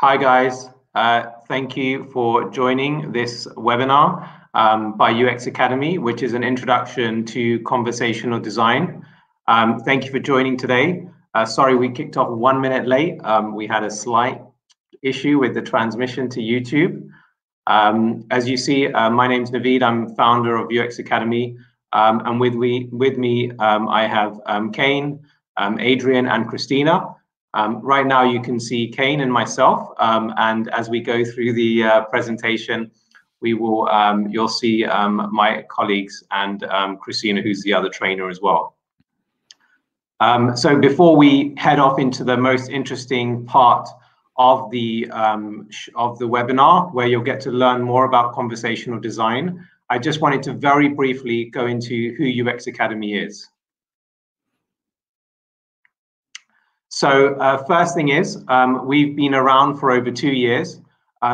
Hi guys, thank you for joining this webinar by UX Academy, which is an introduction to conversational design. Thank you for joining today. Sorry we kicked off 1 minute late. We had a slight issue with the transmission to YouTube. As you see, my name's Naveed. I'm founder of UX Academy, and with me I have Kane, Adrian and Christina. Right now you can see Cain and myself, and as we go through the presentation, we will you'll see my colleagues and Christina, who's the other trainer as well. So before we head off into the most interesting part of the webinar, where you'll get to learn more about conversational design, I just wanted to very briefly go into who UX Academy is. So first thing is, we've been around for over 2 years.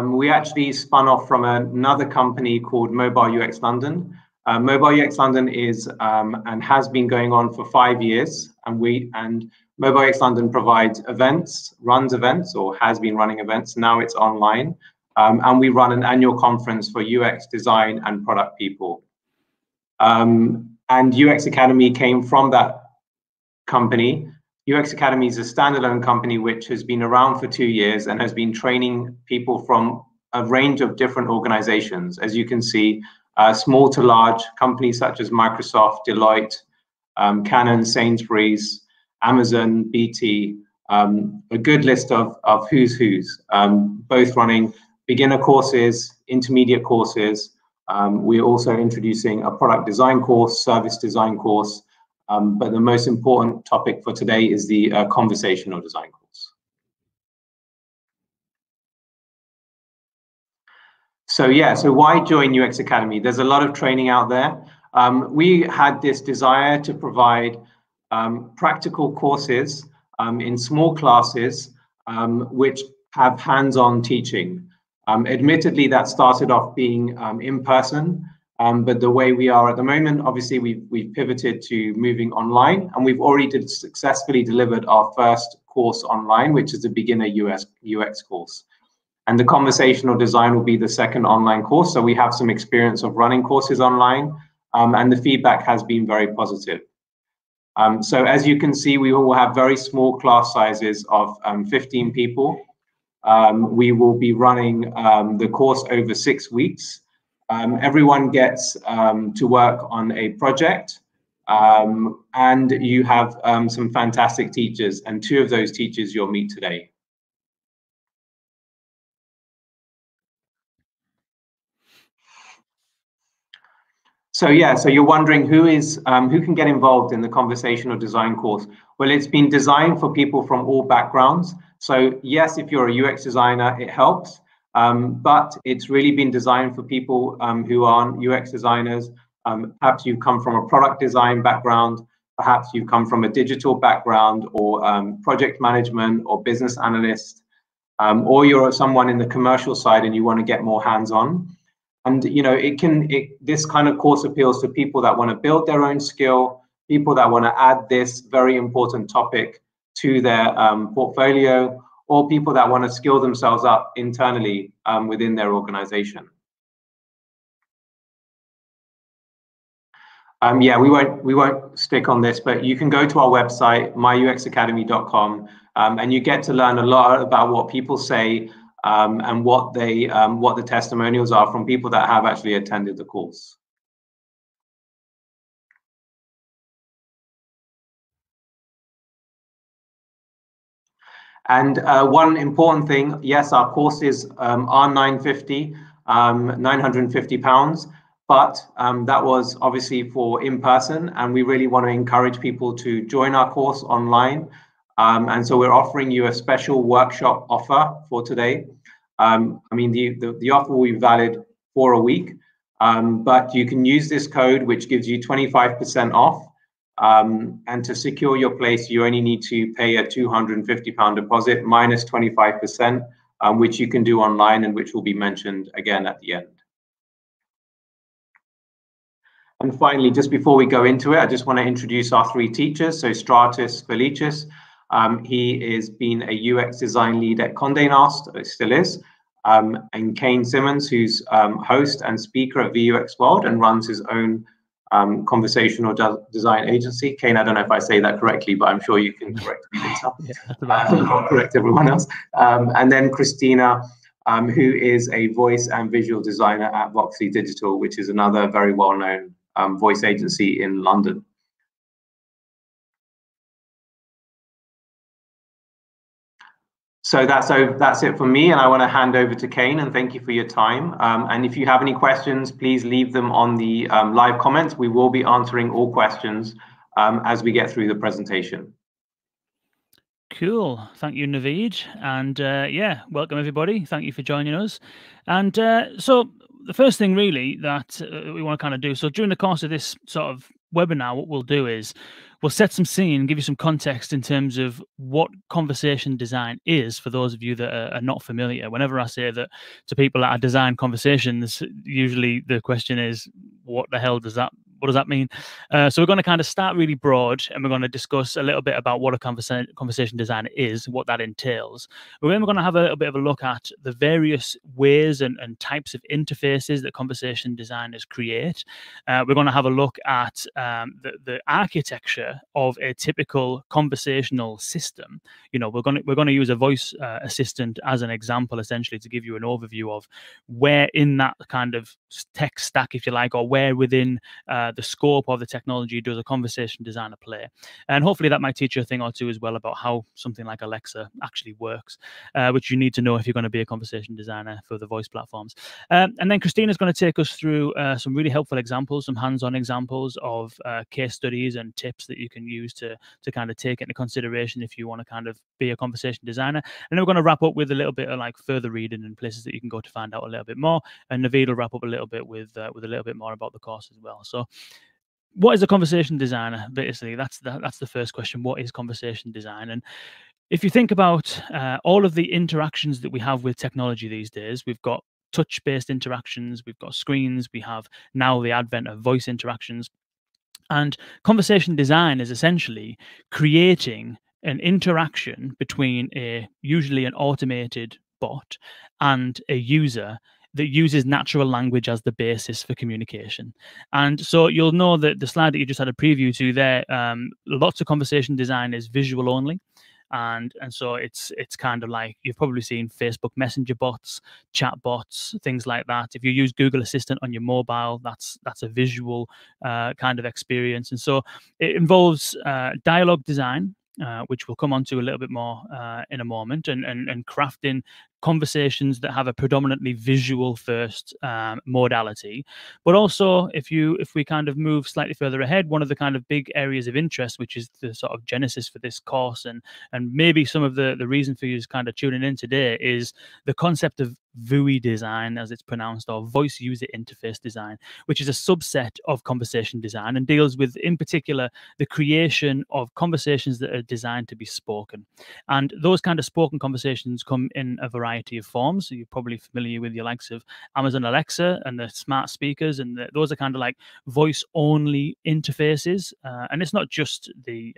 We actually spun off from another company called Mobile UX London. Mobile UX London is and has been going on for 5 years, and Mobile UX London provides events, runs events, or has been running events. Now it's online, and we run an annual conference for UX design and product people. And UX Academy came from that company. UX Academy is a standalone company which has been around for 2 years and has been training people from a range of different organizations. As you can see, small to large companies such as Microsoft, Deloitte, Canon, Sainsbury's, Amazon, BT, a good list of who's who's, both running beginner courses, intermediate courses. We're also introducing a product design course, service design course, but the most important topic for today is the conversational design course. So yeah, so why join UX Academy? There's a lot of training out there. We had this desire to provide practical courses in small classes which have hands-on teaching. Admittedly, that started off being in person. But the way we are at the moment, obviously, we've pivoted to moving online, and we've already successfully delivered our first course online, which is the beginner UX course. And the conversational design will be the second online course. So we have some experience of running courses online, and the feedback has been very positive. So as you can see, we will have very small class sizes of 15 people. We will be running the course over 6 weeks. Everyone gets to work on a project, and you have some fantastic teachers, and 2 of those teachers you'll meet today. So yeah, so you're wondering who can get involved in the conversational design course. Well, it's been designed for people from all backgrounds. So yes, if you're a UX designer, it helps. But it's really been designed for people who aren't UX designers. Perhaps you've come from a product design background, perhaps you've come from a digital background, or project management or business analyst, or you're someone in the commercial side and you want to get more hands-on. And you know, this kind of course appeals to people that want to build their own skill, people that want to add this very important topic to their portfolio, or people that want to skill themselves up internally within their organization. Yeah, we won't stick on this, but you can go to our website, myuxacademy.com, and you get to learn a lot about what people say and what the testimonials are from people that have actually attended the course. And one important thing, yes, our courses are £950, but that was obviously for in person, and we really want to encourage people to join our course online. And so we're offering you a special workshop offer for today. I mean, the offer will be valid for a week, but you can use this code, which gives you 25% off. And to secure your place, you only need to pay a £250 deposit minus 25%, which you can do online and which will be mentioned again at the end. And finally, just before we go into it, I just want to introduce our 3 teachers. So Stratus Felicius He has been a UX design lead at Condé Nast, it still is, and Kane Simmons, who's host and speaker at VUX World and runs his own conversational design agency. Kane, I don't know if I say that correctly, but I'm sure you can correct me later. I'll correct everyone else. And then Christina, who is a voice and visual designer at Voxy Digital, which is another very well-known voice agency in London. So that's it for me, and I want to hand over to Kane, and thank you for your time. And if you have any questions, please leave them on the live comments. We will be answering all questions as we get through the presentation. Cool. Thank you, Naveed. And yeah, welcome everybody. Thank you for joining us. And so the first thing really that we want to kind of do, so during the course of this sort of webinar, what we'll do is we'll set some scene, give you some context in terms of what conversation design is for those of you that are not familiar. Whenever I say that to people that I design conversations, usually the question is, what the hell does that, what does that mean? So we're going to kind of start really broad, and we're going to discuss a little bit about what a conversation design is, what that entails. But then we're going to have a little bit of a look at the various ways and types of interfaces that conversation designers create. We're going to have a look at the architecture of a typical conversational system. You know, we're going to use a voice assistant as an example, essentially, to give you an overview of where in that kind of tech stack, if you like, or where within the scope of the technology does a conversation designer play. And hopefully that might teach you a thing or two as well about how something like Alexa actually works, which you need to know if you're going to be a conversation designer for the voice platforms. And then Christina's going to take us through some really helpful examples, some hands-on examples of case studies and tips that you can use to kind of take into consideration if you want to kind of be a conversation designer. And then we're going to wrap up with a little bit of like further reading and places that you can go to find out a little bit more. And Naveed will wrap up a little bit with a little bit more about the course as well. So what is a conversation designer? Basically, that's the first question. What is conversation design? And if you think about all of the interactions that we have with technology these days, we've got touch-based interactions, we've got screens, we have now the advent of voice interactions. And conversation design is essentially creating an interaction between a usually an automated bot and a user that uses natural language as the basis for communication. And so you'll know that the slide that you just had a preview to there, lots of conversation design is visual only. And so it's kind of like, you've probably seen Facebook Messenger bots, chat bots, things like that. If you use Google Assistant on your mobile, that's a visual kind of experience. And so it involves dialogue design, which we'll come on to a little bit more in a moment, and crafting conversations that have a predominantly visual first modality. But also, if we kind of move slightly further ahead, one of the kind of big areas of interest, which is the sort of genesis for this course, and maybe some of the reason for you kind of tuning in today, is the concept of VUI design, as it's pronounced, or voice user interface design, which is a subset of conversation design and deals with, in particular, the creation of conversations that are designed to be spoken. And those kind of spoken conversations come in a variety of forms. So you're probably familiar with your likes of Amazon Alexa and the smart speakers, and those are kind of like voice-only interfaces. And it's not just the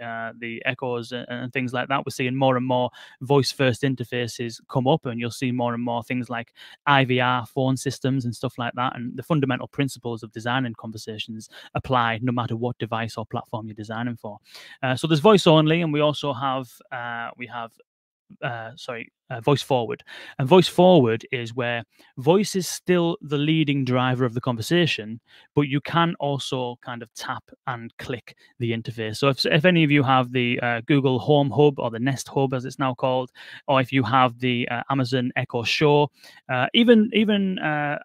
Echoes and things like that. We're seeing more and more voice-first interfaces come up, and you'll see more and more things like IVR phone systems and stuff like that. And the fundamental principles of designing conversations apply no matter what device or platform you're designing for. So there's voice only, and we also have voice forward. And voice forward is where voice is still the leading driver of the conversation, but you can also kind of tap and click the interface. So if any of you have the Google Home Hub, or the Nest Hub as it's now called, or if you have the Amazon Echo Show, even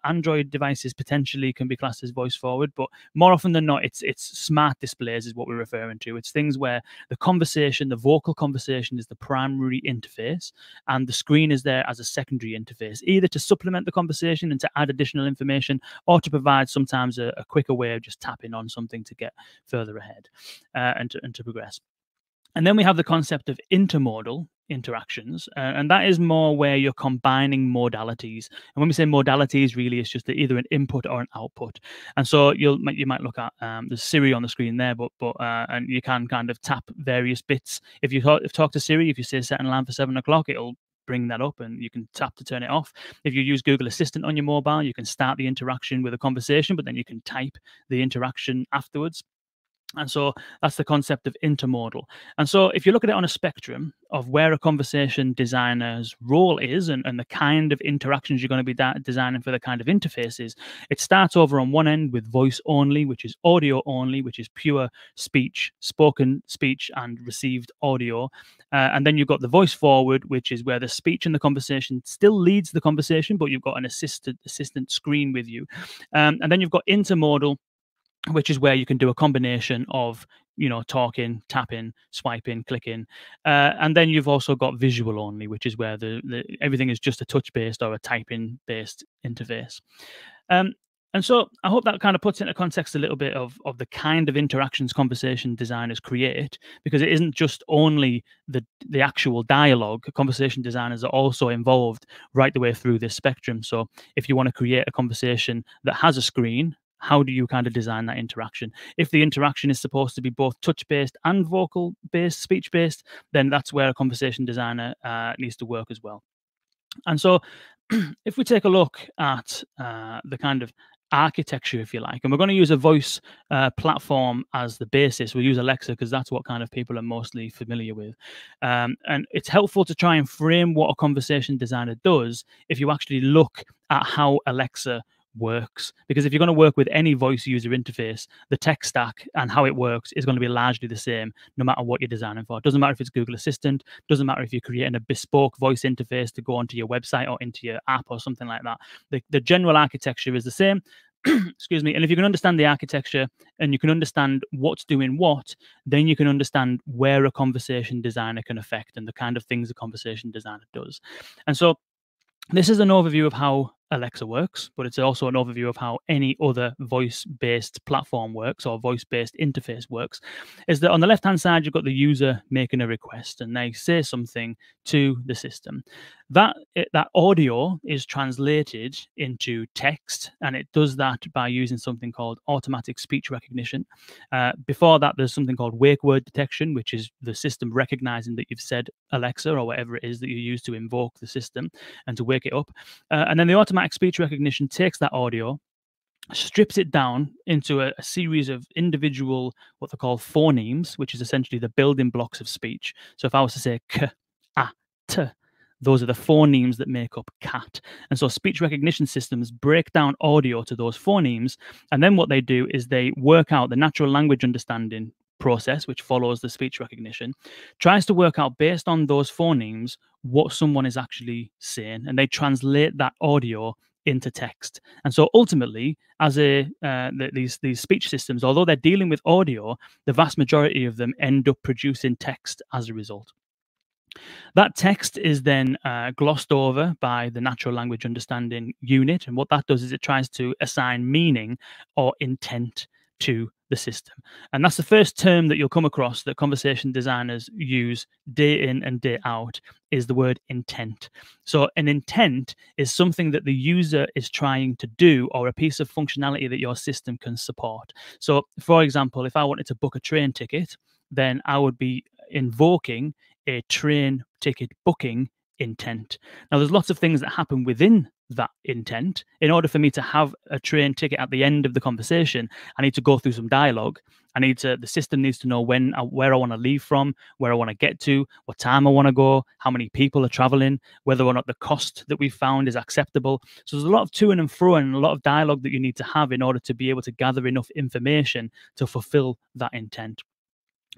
Android devices potentially can be classed as voice forward, but more often than not, it's smart displays is what we're referring to. It's things where the conversation, the vocal conversation, is the primary interface, and the screen is there as a secondary interface, either to supplement the conversation and to add additional information, or to provide sometimes a quicker way of just tapping on something to get further ahead and to progress. And then we have the concept of intermodal interactions. And that is more where you're combining modalities. And when we say modalities, really, it's just either an input or an output. And so you might look at the Siri on the screen there, and you can kind of tap various bits. If you talk to Siri, if you say set an alarm for 7 o'clock, it'll bring that up and you can tap to turn it off. If you use Google Assistant on your mobile, you can start the interaction with a conversation, but then you can type the interaction afterwards. And so that's the concept of intermodal. And so if you look at it on a spectrum of where a conversation designer's role is and the kind of interactions you're going to be designing for the kind of interfaces, it starts over on one end with voice only, which is audio only, which is pure speech, spoken speech and received audio. And then you've got the voice forward, which is where the speech and the conversation still leads the conversation, but you've got an assistant screen with you. And then you've got intermodal, which is where you can do a combination of, you know, talking, tapping, swiping, clicking. And then you've also got visual only, which is where everything is just a touch-based or a typing-based interface. And so I hope that kind of puts into context a little bit of the kind of interactions conversation designers create, because it isn't just only the actual dialogue. Conversation designers are also involved right the way through this spectrum. So if you want to create a conversation that has a screen, how do you kind of design that interaction? If the interaction is supposed to be both touch-based and vocal-based, speech-based, then that's where a conversation designer needs to work as well. And so if we take a look at the kind of architecture, if you like, and we're going to use a voice platform as the basis. We'll use Alexa because that's what kind of people are mostly familiar with. And it's helpful to try and frame what a conversation designer does if you actually look at how Alexa works, because if you're going to work with any voice user interface, the tech stack and how it works is going to be largely the same no matter what you're designing for. It doesn't matter if it's Google Assistant, doesn't matter if you're creating a bespoke voice interface to go onto your website or into your app or something like that. The general architecture is the same. Excuse me. And if you can understand the architecture and you can understand what's doing what, then you can understand where a conversation designer can affect and the kind of things a conversation designer does. And so this is an overview of how Alexa works, but it's also an overview of how any other voice-based platform works or voice-based interface works, is that on the left-hand side, you've got the user making a request and they say something to the system. That audio is translated into text, and it does that by using something called automatic speech recognition. Before that, there's something called wake word detection, which is the system recognizing that you've said Alexa or whatever it is that you use to invoke the system and to wake it up. And then the automatic speech recognition takes that audio, strips it down into a series of individual, what they call phonemes, which is essentially the building blocks of speech. So if I was to say k, a, t, those are the phonemes that make up cat. And so speech recognition systems break down audio to those phonemes. And then what they do is they work out the natural language understanding process, which follows the speech recognition, tries to work out based on those phonemes what someone is actually saying. And they translate that audio into text. And so ultimately, as these speech systems, although they're dealing with audio, the vast majority of them end up producing text as a result. That text is then glossed over by the natural language understanding unit. And what that does is it tries to assign meaning or intent to the system. And that's the first term that you'll come across that conversation designers use day in and day out, is the word intent. So an intent is something that the user is trying to do or a piece of functionality that your system can support. So for example, if I wanted to book a train ticket, then I would be invoking a train ticket booking intent. Now, there's lots of things that happen within that intent. In order for me to have a train ticket at the end of the conversation, I need to go through some dialogue. The system needs to know where I want to leave from, where I want to get to, what time I want to go, how many people are traveling, whether or not the cost that we found is acceptable. So there's a lot of to and fro and a lot of dialogue that you need to have in order to be able to gather enough information to fulfill that intent.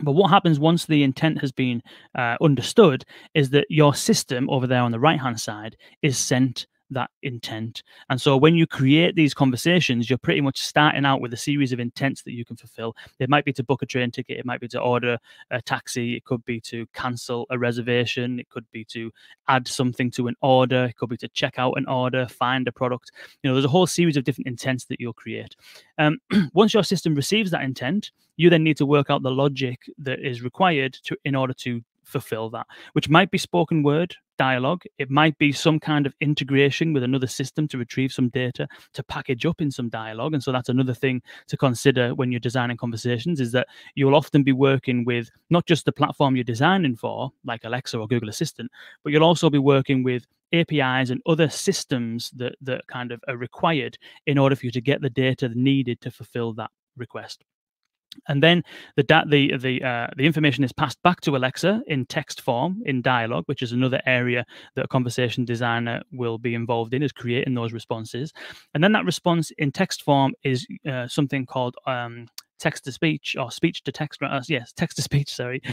But what happens once the intent has been understood is that your system over there on the right-hand side is sent that intent. And so when you create these conversations, you're pretty much starting out with a series of intents that you can fulfill. It might be to book a train ticket. It might be to order a taxi. It could be to cancel a reservation. It could be to add something to an order. It could be to check out an order, find a product. You know, there's a whole series of different intents that you'll create. Once your system receives that intent, you then need to work out the logic that is required in order to fulfill that, which might be spoken word dialogue. It might be some kind of integration with another system to retrieve some data to package up in some dialogue. And so that's another thing to consider when you're designing conversations, is that you'll often be working with not just the platform you're designing for, like Alexa or Google Assistant, but you'll also be working with APIs and other systems that kind of are required in order for you to get the data needed to fulfill that request. And then the information is passed back to Alexa in text form, in dialogue, which is another area that a conversation designer will be involved in, is creating those responses. And then that response in text form is something called text-to-speech or speech-to-text. Yes, text-to-speech, sorry.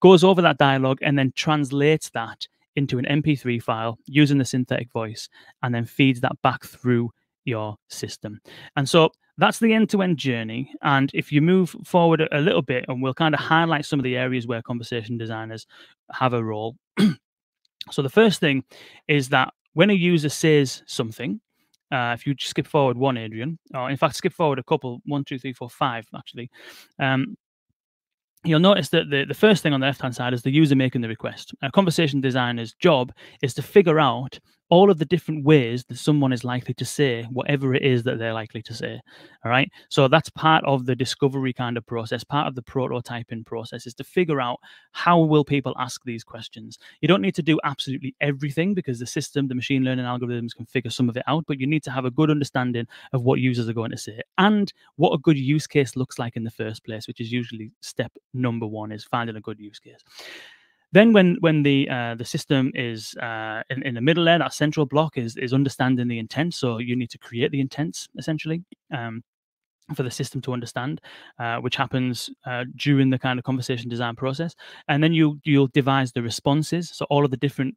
Goes over that dialogue and then translates that into an MP3 file using the synthetic voice, and then feeds that back through your system. And so that's the end-to-end journey. And if you move forward a little bit, and we'll kind of highlight some of the areas where conversation designers have a role. So the first thing is that when a user says something, if you skip forward one, Adrian, or in fact, skip forward a couple, 1, 2, 3, 4, 5, actually, you'll notice that the first thing on the left-hand side is the user making the request. A conversation designer's job is to figure out all of the different ways that someone is likely to say whatever it is that they're likely to say, all right? So that's part of the discovery kind of process, part of the prototyping process, is to figure out how will people ask these questions. You don't need to do absolutely everything because the system, the machine learning algorithms can figure some of it out, but you need to have a good understanding of what users are going to say and what a good use case looks like in the first place, which is usually step number one, is finding a good use case. Then when the system is in the middle there, that central block is understanding the intent. So you need to create the intents, essentially, for the system to understand, which happens during the kind of conversation design process. And then you'll devise the responses, so all of the different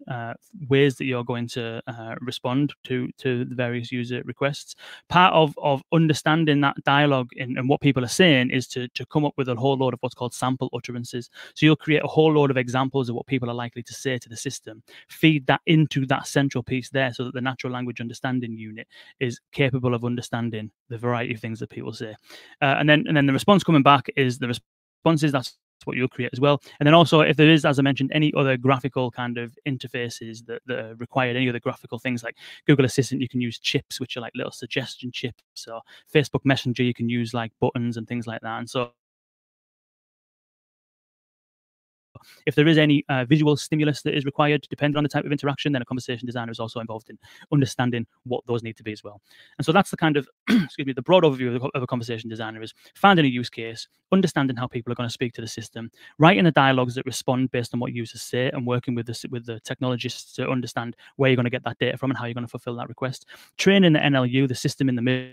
ways that you're going to respond to the various user requests. Part of understanding that dialogue and what people are saying is to come up with a whole load of what's called sample utterances. So you'll create a whole load of examples of what people are likely to say to the system, feed that into that central piece there so that the natural language understanding unit is capable of understanding the variety of things that people say. And then the response coming back is the responses. That's what you'll create as well. And then also, if there is, as I mentioned, any other graphical kind of interfaces that are required, any other graphical things like Google Assistant, you can use chips, which are like little suggestion chips, or Facebook Messenger, you can use like buttons and things like that. And so if there is any visual stimulus that is required, depending on the type of interaction, then a conversation designer is also involved in understanding what those need to be as well. And so that's the kind of, excuse me, the broad overview of a conversation designer is finding a use case, understanding how people are going to speak to the system, writing the dialogues that respond based on what users say, and working with the technologists to understand where you're going to get that data from and how you're going to fulfill that request. Training the NLU, the system in the middle,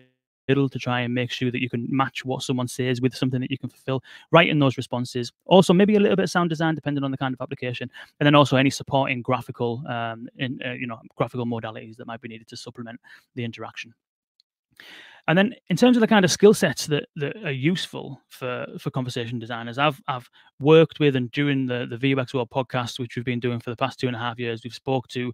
to try and make sure that you can match what someone says with something that you can fulfill, writing those responses. Also, maybe a little bit of sound design, depending on the kind of application, and then also any supporting graphical, graphical modalities that might be needed to supplement the interaction. And then, in terms of the kind of skill sets that are useful for conversation designers, I've worked with, and during the VUX World podcast, which we've been doing for the past 2.5 years, we've spoke to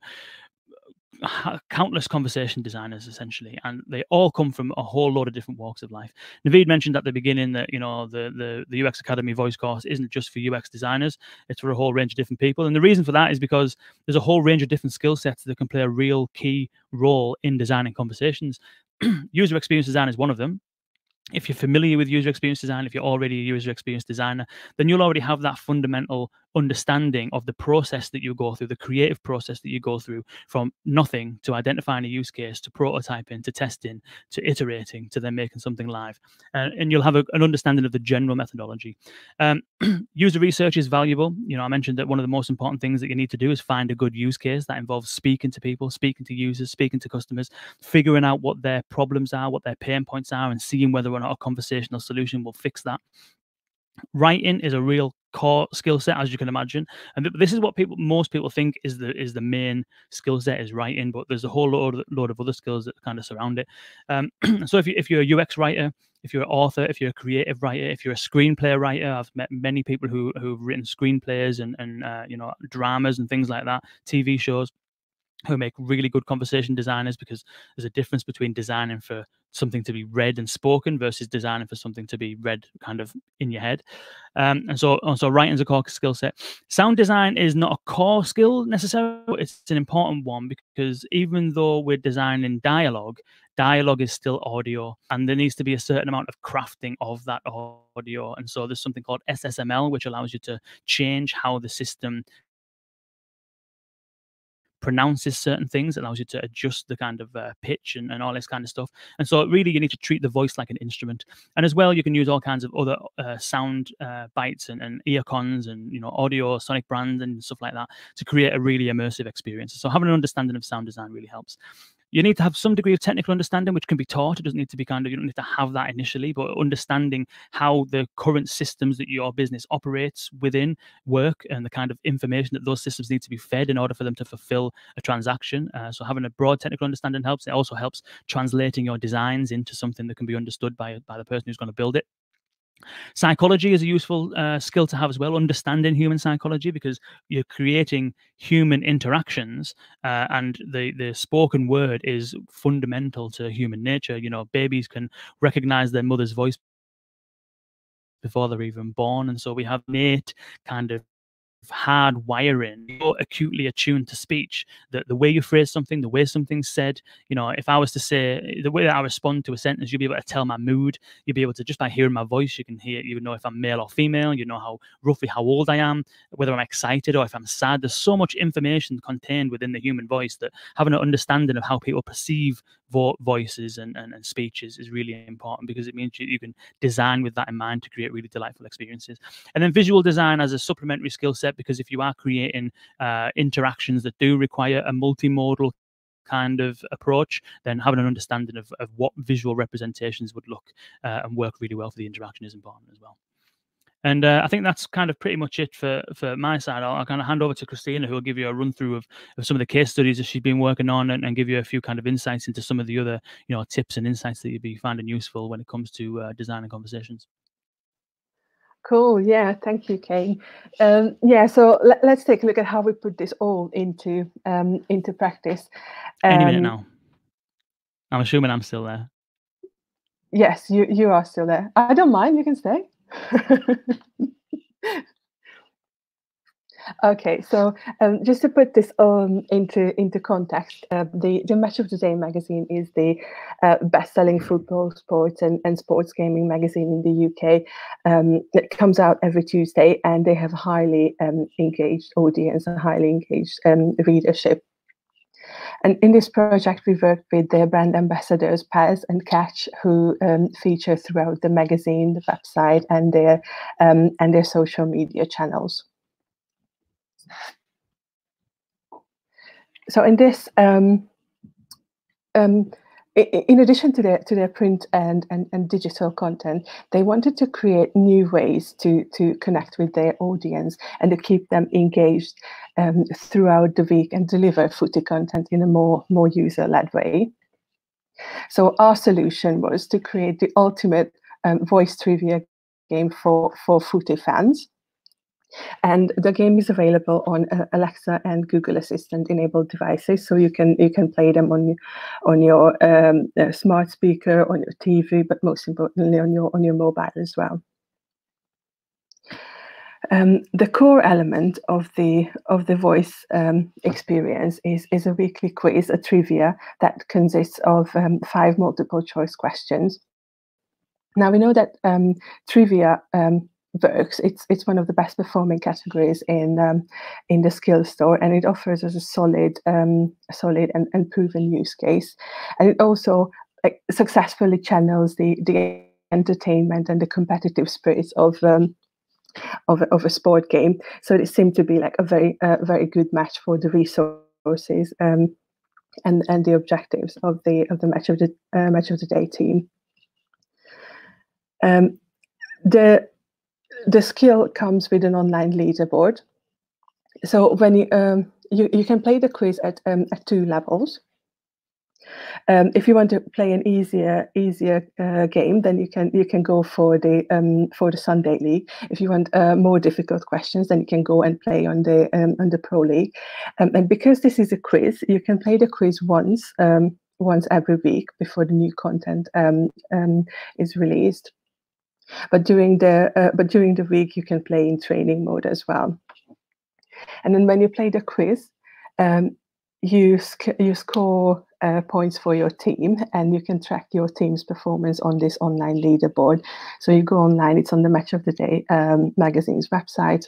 countless conversation designers, essentially, and they all come from a whole lot of different walks of life. Naveed mentioned at the beginning that, you know, the UX Academy voice course isn't just for UX designers, it's for a whole range of different people. And the reason for that is because there's a whole range of different skill sets that can play a real key role in designing conversations. User experience design is one of them. If you're familiar with user experience design, if you're already a user experience designer, then you'll already have that fundamental understanding of the process that you go through, the creative process that you go through, from nothing to identifying a use case, to prototyping, to testing, to iterating, to then making something live. And you'll have an understanding of the general methodology. User research is valuable. You know, I mentioned that one of the most important things that you need to do is find a good use case that involves speaking to people, speaking to users, speaking to customers, figuring out what their problems are, what their pain points are, and seeing whether or not a conversational solution will fix that. Writing is a real core skill set, as you can imagine, and this is what most people think is the main skill set, is writing, but there's a whole load of other skills that kind of surround it. So if you're a UX writer, if you're an author, if you're a creative writer, if you're a screenplay writer, I've met many people who've written screenplays and dramas and things like that, TV shows. who make really good conversation designers, because there's a difference between designing for something to be read and spoken versus designing for something to be read kind of in your head. And so writing's a core skill set. Sound design is not a core skill necessarily, but it's an important one, because even though we're designing dialogue, dialogue is still audio, and there needs to be a certain amount of crafting of that audio. And so there's something called SSML, which allows you to change how the system pronounces certain things, allows you to adjust the kind of pitch and all this kind of stuff. And so really you need to treat the voice like an instrument. And as well, you can use all kinds of other sound bites and ear cons and, you know, audio sonic brands and stuff like that to create a really immersive experience. So having an understanding of sound design really helps. You need to have some degree of technical understanding, which can be taught. It doesn't need to be kind of, you don't need to have that initially, but understanding how the current systems that your business operates within work and the kind of information that those systems need to be fed in order for them to fulfill a transaction. So having a broad technical understanding helps. It also helps translating your designs into something that can be understood by the person who's going to build it. Psychology is a useful skill to have as well, understanding human psychology, because you're creating human interactions, and the spoken word is fundamental to human nature. You know, babies can recognize their mother's voice before they're even born, and so we have innate kind of hard wiring. You're acutely attuned to speech, the way you phrase something, the way something's said. You know, if I was to say the way that I respond to a sentence, you'll be able to tell my mood. You'll be able to, just by hearing my voice, you can hear, you know, if I'm male or female, you know how roughly how old I am, whether I'm excited or if I'm sad. There's so much information contained within the human voice that having an understanding of how people perceive voices and speeches is really important, because it means you can design with that in mind to create really delightful experiences. And then visual design as a supplementary skill set, because if you are creating interactions that do require a multimodal kind of approach, then having an understanding of what visual representations would look and work really well for the interaction is important as well. And I think that's kind of pretty much it for my side. I'll kind of hand over to Christina, who will give you a run through of some of the case studies that she's been working on and give you a few kind of insights into some of the other, you know, tips and insights that you'd be finding useful when it comes to designing conversations. Cool. Yeah. Thank you, Kane. Yeah. So let's take a look at how we put this all into practice. Any minute now. I'm assuming I'm still there. Yes, you are still there. I don't mind. You can stay. Okay, so just to put this into context, the Match of the Day magazine is the best-selling football, sports, and sports gaming magazine in the UK. It comes out every Tuesday, and they have a highly engaged audience and highly engaged readership. And in this project, we worked with their brand ambassadors, Paz and Catch, who feature throughout the magazine, the website, and their social media channels. So in this, in addition to their print and digital content, they wanted to create new ways to connect with their audience and to keep them engaged throughout the week and deliver footy content in a more user-led way. So our solution was to create the ultimate voice trivia game for footy fans. And the game is available on Alexa and Google Assistant enabled devices, so you can play them on your smart speaker, on your TV, but most importantly on your mobile as well. The core element of the voice experience is a weekly quiz, a trivia that consists of 5 multiple choice questions. Now we know that trivia works. It's one of the best performing categories in the Skill Store, and it offers us a solid and proven use case. And it also successfully channels the entertainment and the competitive spirits of a sport game. So it seemed to be like a very good match for the resources and the objectives of the Match of the Day team. The skill comes with an online leaderboard. So when you can play the quiz at 2 levels. If you want to play an easier game, then you can go for the Sunday League. If you want more difficult questions, then you can go and play on the Pro League. And because this is a quiz, you can play the quiz once every week before the new content is released. But during the week, you can play in training mode as well. And then when you play the quiz, you score points for your team, and you can track your team's performance on this online leaderboard. So you go online; it's on the Match of the Day magazine's website.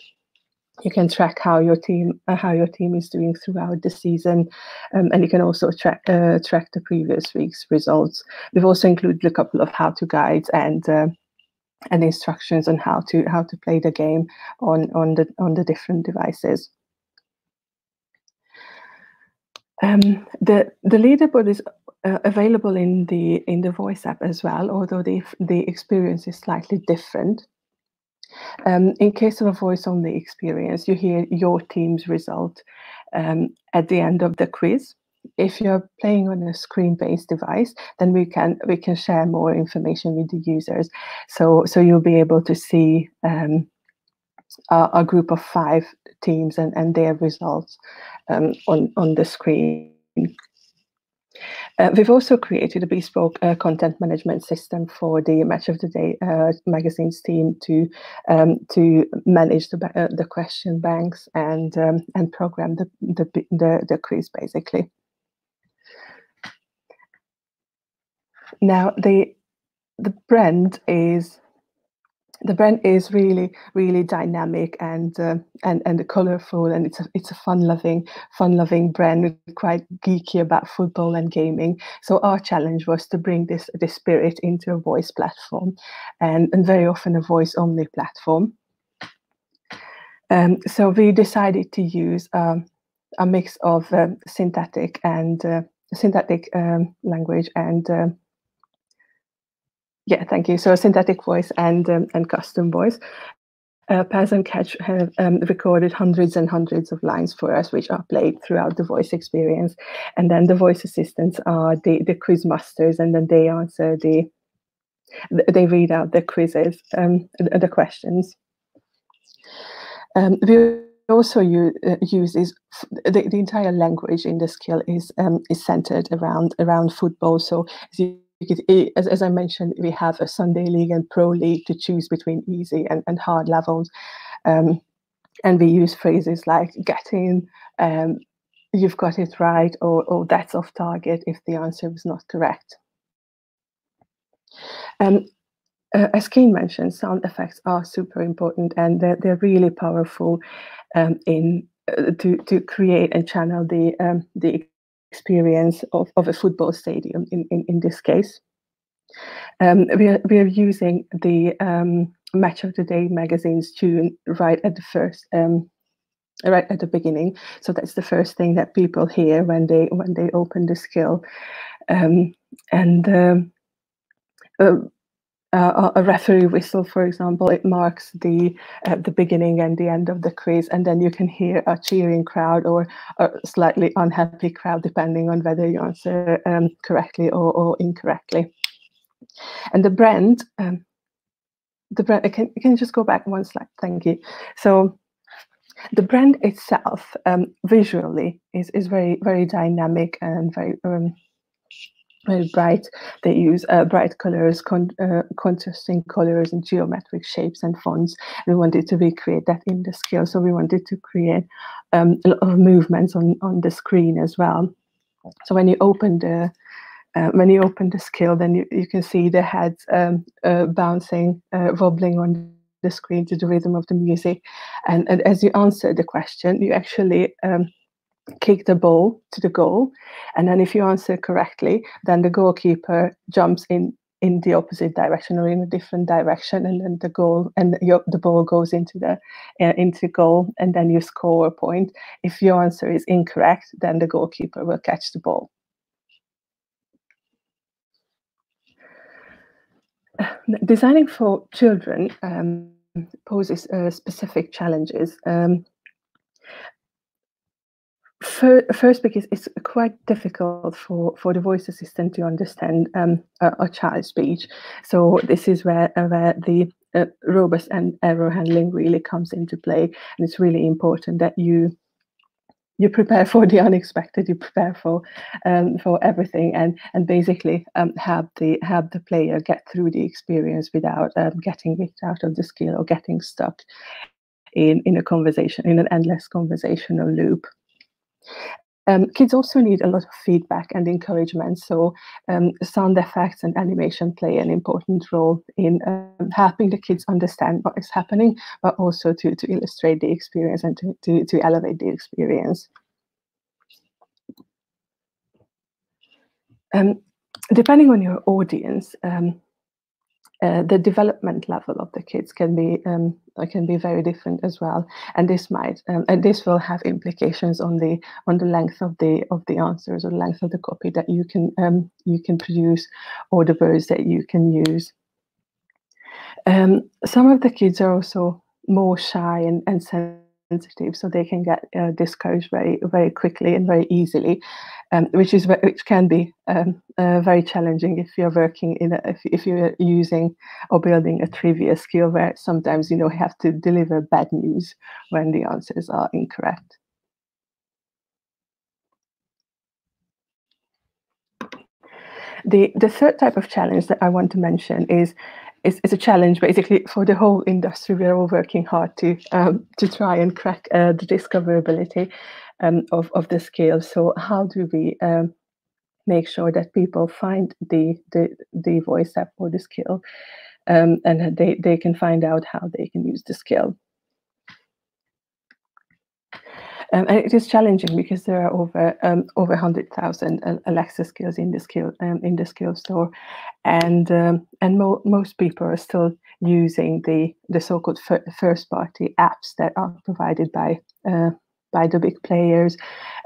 You can track how your team is doing throughout the season, and you can also track the previous week's results. We've also included a couple of how-to guides and instructions on how to play the game on the different devices. The leaderboard is available in the Voice app as well, although the experience is slightly different. In case of a voice-only experience, you hear your team's result at the end of the quiz. If you're playing on a screen-based device, then we can share more information with the users. So you'll be able to see a group of 5 teams and their results on the screen. We've also created a bespoke content management system for the Match of the Day magazine's team to manage the question banks and program the quiz basically. Now the brand is really dynamic and colorful, and it's a fun loving brand, quite geeky about football and gaming. So our challenge was to bring this spirit into a voice platform, and very often a voice only platform. So we decided to use a mix of synthetic language and. Yeah, thank you. So a synthetic voice and custom voice. Paz and Catch have recorded hundreds and hundreds of lines for us, which are played throughout the voice experience. And then the voice assistants are the quiz masters, and then they answer they read out the quizzes, the questions. We also uses the entire language in the skill is centered around football. So as I mentioned, we have a Sunday League and Pro League to choose between easy and hard levels, and we use phrases like "get in," "you've got it right," or "that's off target" if the answer was not correct. As Kane mentioned, sound effects are super important, and they're really powerful to create and channel the experience of a football stadium in this case. We are using the Match of the Day magazine's tune right at the beginning, so that's the first thing that people hear when they open the skill, a referee whistle, for example, it marks the beginning and the end of the quiz, and then you can hear a cheering crowd or a slightly unhappy crowd, depending on whether you answer correctly or incorrectly. And the brand. Can you just go back one slide? Thank you. So the brand itself, visually, is very dynamic and very bright. They use bright colors, contrasting colors, and geometric shapes and fonts. We wanted to recreate that in the skill, so we wanted to create a lot of movements on the screen as well. So when you open the skill, then you can see the heads bouncing, wobbling on the screen to the rhythm of the music, and as you answer the question, you actually kick the ball to the goal, and then if you answer correctly, then the goalkeeper jumps in the opposite direction or in a different direction, and then the ball goes into goal, and then you score a point. If your answer is incorrect, then the goalkeeper will catch the ball. Designing for children poses specific challenges. First, because it's quite difficult for the voice assistant to understand a child's speech. So this is where the robust and error handling really comes into play. And it's really important that you prepare for the unexpected, you prepare for everything, and basically help the player get through the experience without getting kicked out of the skill or getting stuck in a conversation, in an endless conversational loop. Kids also need a lot of feedback and encouragement, so sound effects and animation play an important role in helping the kids understand what is happening, but also to illustrate the experience and to elevate the experience. Depending on your audience, the development level of the kids can be very different as well, and this might and this will have implications on the length of the answers, or the length of the copy that you can produce, or the words that you can use. Some of the kids are also more shy and sensitive, so they can get discouraged very quickly and very easily, which can be very challenging if you're working if you're using or building a trivia skill where sometimes you have to deliver bad news when the answers are incorrect. The third type of challenge that I want to mention is a challenge basically for the whole industry. We're all working hard to try and crack the discoverability of the skill. So how do we make sure that people find the voice app or the skill, and they can find out how they can use the skill? And it is challenging because there are over 100,000 Alexa skills in the skill store, and most people are still using the so-called first party apps that are provided by the big players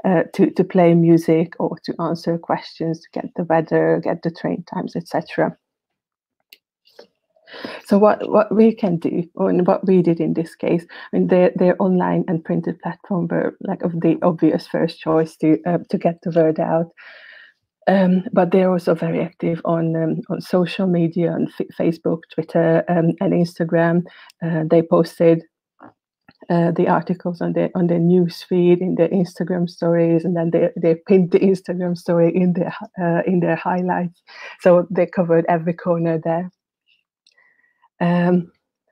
to play music or to answer questions, to get the weather, get the train times, etc. So what we can do, and what we did in this case, I mean, their online and printed platform were like of the obvious first choice to get the word out, but they're also very active on social media, on Facebook, Twitter, and Instagram. They posted the articles on their news feed, in their Instagram stories, and then they pinned the Instagram story in their highlights. So they covered every corner there. And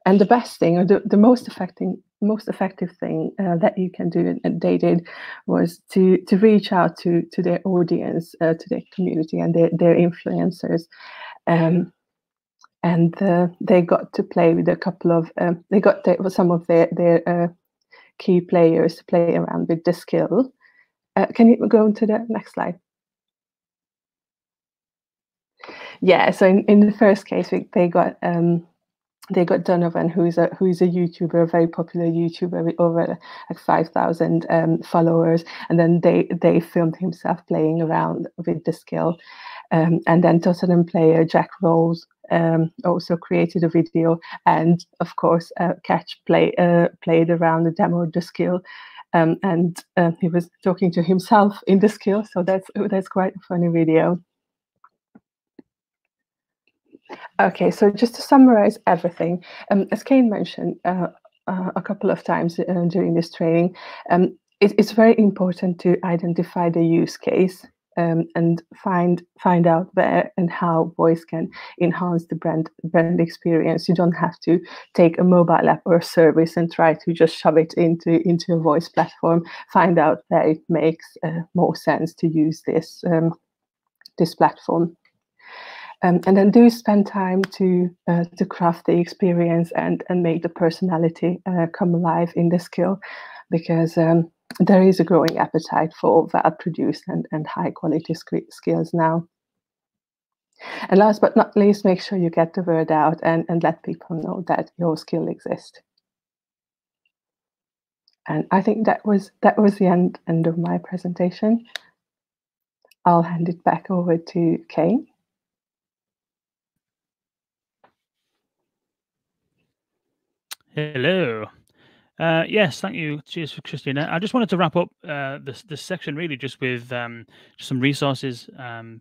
the best thing, or the most effective thing that you can do, and they did, was to reach out to their audience, to their community and their influencers, and they got to play with a couple of some of their key players to play around with the skill. Can you go on to the next slide? Yeah, so in the first case, they got Donovan, who is a YouTuber, a very popular YouTuber with over like 5,000 followers, and then they filmed himself playing around with the skill, and then Tottenham player Jack Rolls also created a video, and of course Catch played around the demo of the skill, and he was talking to himself in the skill, so that's quite a funny video. Okay, so just to summarize everything, as Kane mentioned a couple of times during this training, it's very important to identify the use case and find out where and how voice can enhance the brand experience. You don't have to take a mobile app or a service and try to just shove it into a voice platform. Find out where it makes more sense to use this platform. And then do spend time to craft the experience and make the personality come alive in the skill, because there is a growing appetite for well-produced and high-quality skills now. And last but not least, make sure you get the word out and let people know that your skill exists. And I think that was the end of my presentation. I'll hand it back over to Kane. Hello. Yes, thank you. Cheers for Christina. I just wanted to wrap up this section really just with just some resources.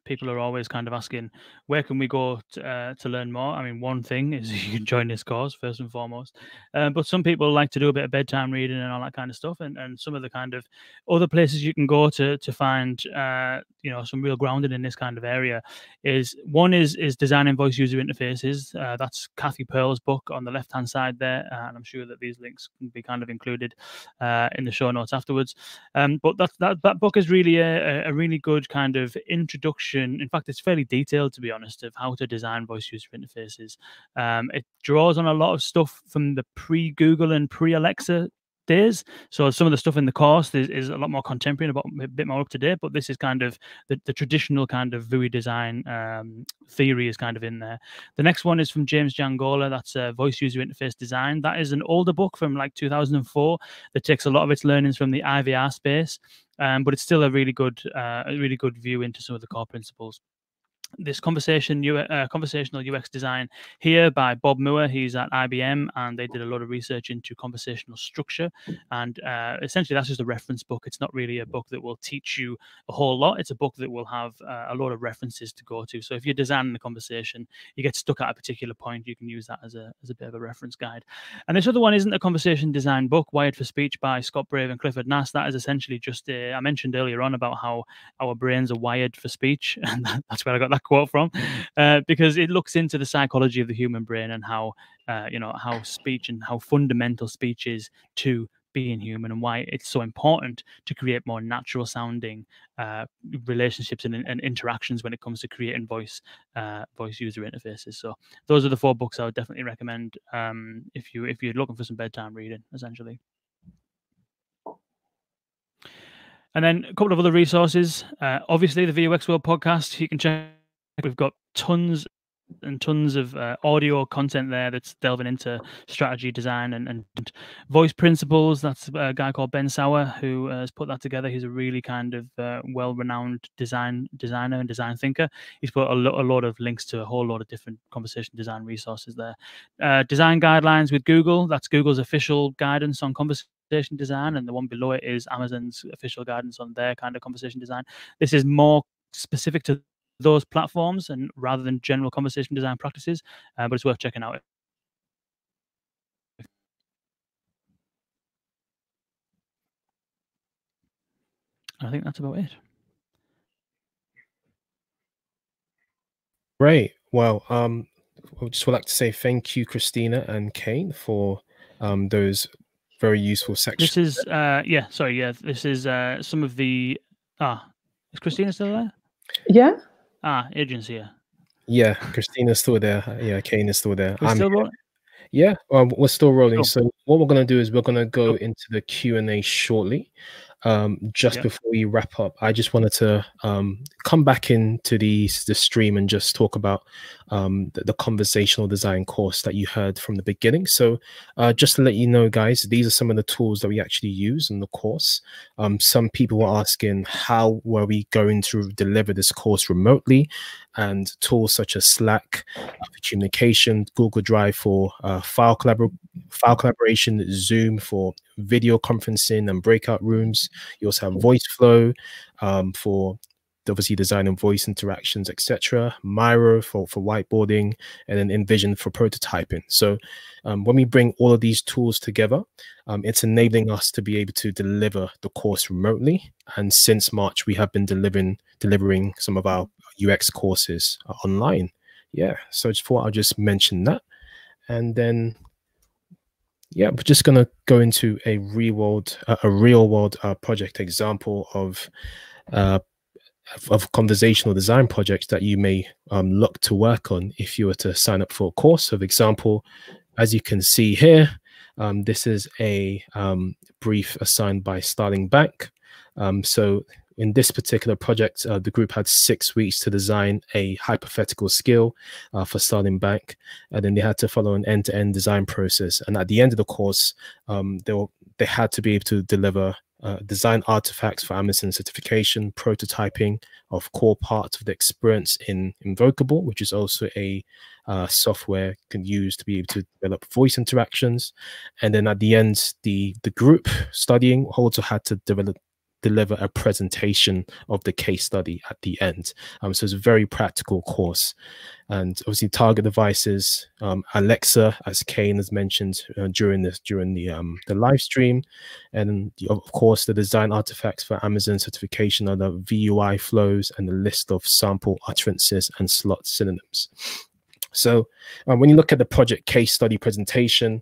People are always kind of asking, where can we go to learn more? I mean, one thing is you can join this course first and foremost, but some people like to do a bit of bedtime reading and all that kind of stuff, and some of the kind of other places you can go to find you know, some real grounding in this kind of area is one is designing voice user interfaces. That's Kathy Pearl's book on the left hand side there, and I'm sure that these links can be kind of included in the show notes afterwards, but that book is really a really good kind of introduction. In fact, it's fairly detailed, to be honest, of how to design voice user interfaces. It draws on a lot of stuff from the pre-Google and pre-Alexa days, so some of the stuff in the course is a lot more contemporary and a bit more up to date, but this is kind of the traditional kind of VUI design theory is kind of in there. The next one is from James Jangola. That's Voice User Interface Design. That is an older book from like 2004 that takes a lot of its learnings from the IVR space, but it's still a really good view into some of the core principles. This conversational UX design here by Bob Moore. He's at IBM, and they did a lot of research into conversational structure. And essentially, that's just a reference book. It's not really a book that will teach you a whole lot. It's a book that will have a lot of references to go to. So if you're designing the conversation, you get stuck at a particular point, you can use that as a bit of a reference guide. And this other one isn't a conversation design book, Wired for Speech by Scott Brave and Clifford Nass. That is essentially just I mentioned earlier on about how our brains are wired for speech, and that's where I got that quote from, because it looks into the psychology of the human brain and how you know, how speech and how fundamental speech is to being human, and why it's so important to create more natural sounding relationships and interactions when it comes to creating voice user interfaces. So those are the four books I would definitely recommend if you're looking for some bedtime reading, essentially. And then a couple of other resources, obviously the VUX World podcast. You can check. We've got tons and tons of audio content there that's delving into strategy, design, and voice principles. That's a guy called Ben Sauer who has put that together. He's a really kind of well-renowned designer and design thinker. He's put a lot of links to a whole lot of different conversation design resources there. Design guidelines with Google. That's Google's official guidance on conversation design, and the one below it is Amazon's official guidance on their kind of conversation design. This is more specific to those platforms and rather than general conversation design practices, but it's worth checking out. I think that's about it. Great. Well, I just would like to say thank you, Christina and Kane, for those very useful sections. This is this is some of the is Christina still there? Yeah. Adrian's here. Yeah, Christina's still there. Yeah, Kane is still there. We're still rolling? Yeah, we're still rolling. Cool. So what we're going to do is we're going to go into the Q&A shortly. Before we wrap up, I just wanted to come back into the stream and just talk about the conversational design course that you heard from the beginning. So just to let you know, guys, these are some of the tools that we actually use in the course. Some people were asking how were we going to deliver this course remotely, and tools such as Slack for communication, Google Drive for file collaboration, Zoom for video conferencing and breakout rooms. You also have Voiceflow for obviously design and voice interactions, etc. Miro for whiteboarding, and then Envision for prototyping. So when we bring all of these tools together, it's enabling us to be able to deliver the course remotely. And since March, we have been delivering some of our UX courses online. Yeah, so I just thought I'll just mention that. And then yeah, we're just going to go into a real world project example of conversational design projects that you may look to work on if you were to sign up for a course. So for example, as you can see here, this is a brief assigned by Starling Bank. So in this particular project, the group had 6 weeks to design a hypothetical skill for Starling Bank, and then they had to follow an end-to-end design process. And at the end of the course, they had to be able to deliver design artifacts for Amazon certification, prototyping of core parts of the experience in Invocable, which is also a software can use to be able to develop voice interactions. And then at the end, the group studying also had to deliver a presentation of the case study at the end. So it's a very practical course. And obviously target devices, Alexa, as Kane has mentioned during the live stream. And of course, the design artifacts for Amazon certification are the VUI flows and the list of sample utterances and slot synonyms. So when you look at the project case study presentation,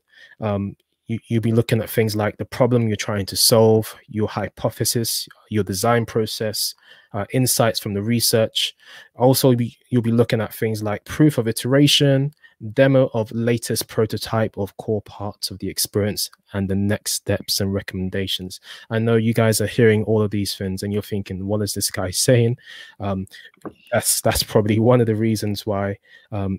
you'll be looking at things like the problem you're trying to solve, your hypothesis, your design process, insights from the research. Also, you'll be looking at things like proof of iteration, demo of latest prototype of core parts of the experience, and the next steps and recommendations. I know you guys are hearing all of these things and you're thinking, what is this guy saying? That's probably one of the reasons why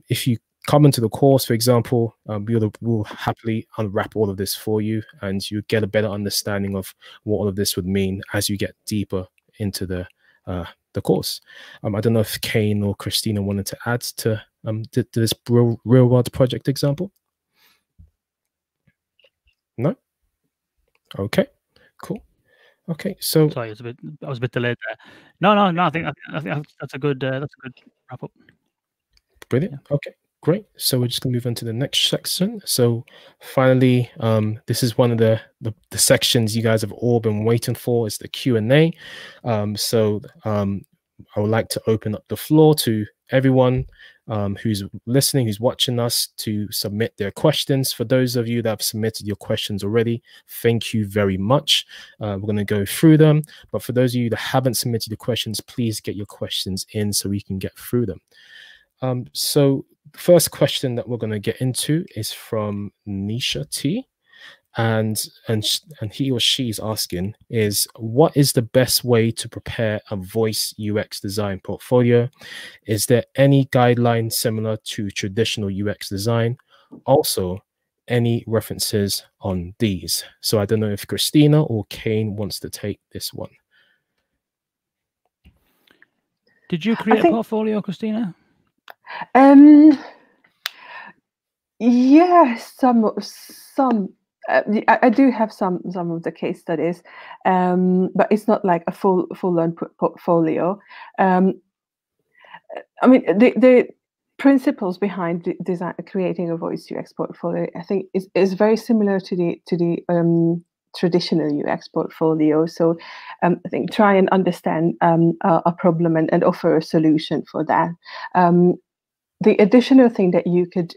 if you come into the course, for example, we'll happily unwrap all of this for you, and you get a better understanding of what all of this would mean as you get deeper into the course. I don't know if Kane or Christina wanted to add to this real-world project example. No. Okay. Cool. Okay. So sorry, I was a bit delayed there. No. I think that's a good wrap up. Brilliant. Yeah. Okay. Great. So we're just going to move on to the next section. So finally, this is one of the sections you guys have all been waiting for. It's the Q&A. I would like to open up the floor to everyone who's listening, who's watching us, to submit their questions. For those of you that have submitted your questions already, thank you very much. We're going to go through them. But for those of you that haven't submitted your questions, please get your questions in so we can get through them. So the first question that we're going to get into is from Nisha T, and he or she is asking is, what is the best way to prepare a voice UX design portfolio? Is there any guideline similar to traditional UX design? Also, any references on these? So I don't know if Christina or Kane wants to take this one. Did you create a portfolio, Christina? Yeah, some I do have some of the case studies, but it's not like a full-on portfolio. I mean, the principles behind creating a voice UX portfolio, I think, is very similar to the traditional UX portfolio. So I think try and understand a problem and offer a solution for that. The additional thing that you could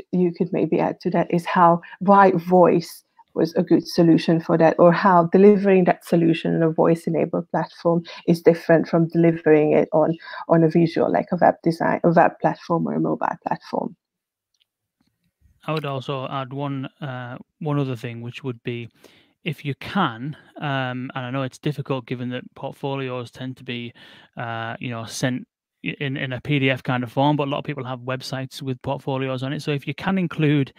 maybe add to that is why voice was a good solution for that, or how delivering that solution on a voice-enabled platform is different from delivering it on a visual, like a web platform or a mobile platform. I would also add one other thing, which would be, if you can, and I know it's difficult given that portfolios tend to be, sent in a PDF kind of form, but a lot of people have websites with portfolios on it. So if you can include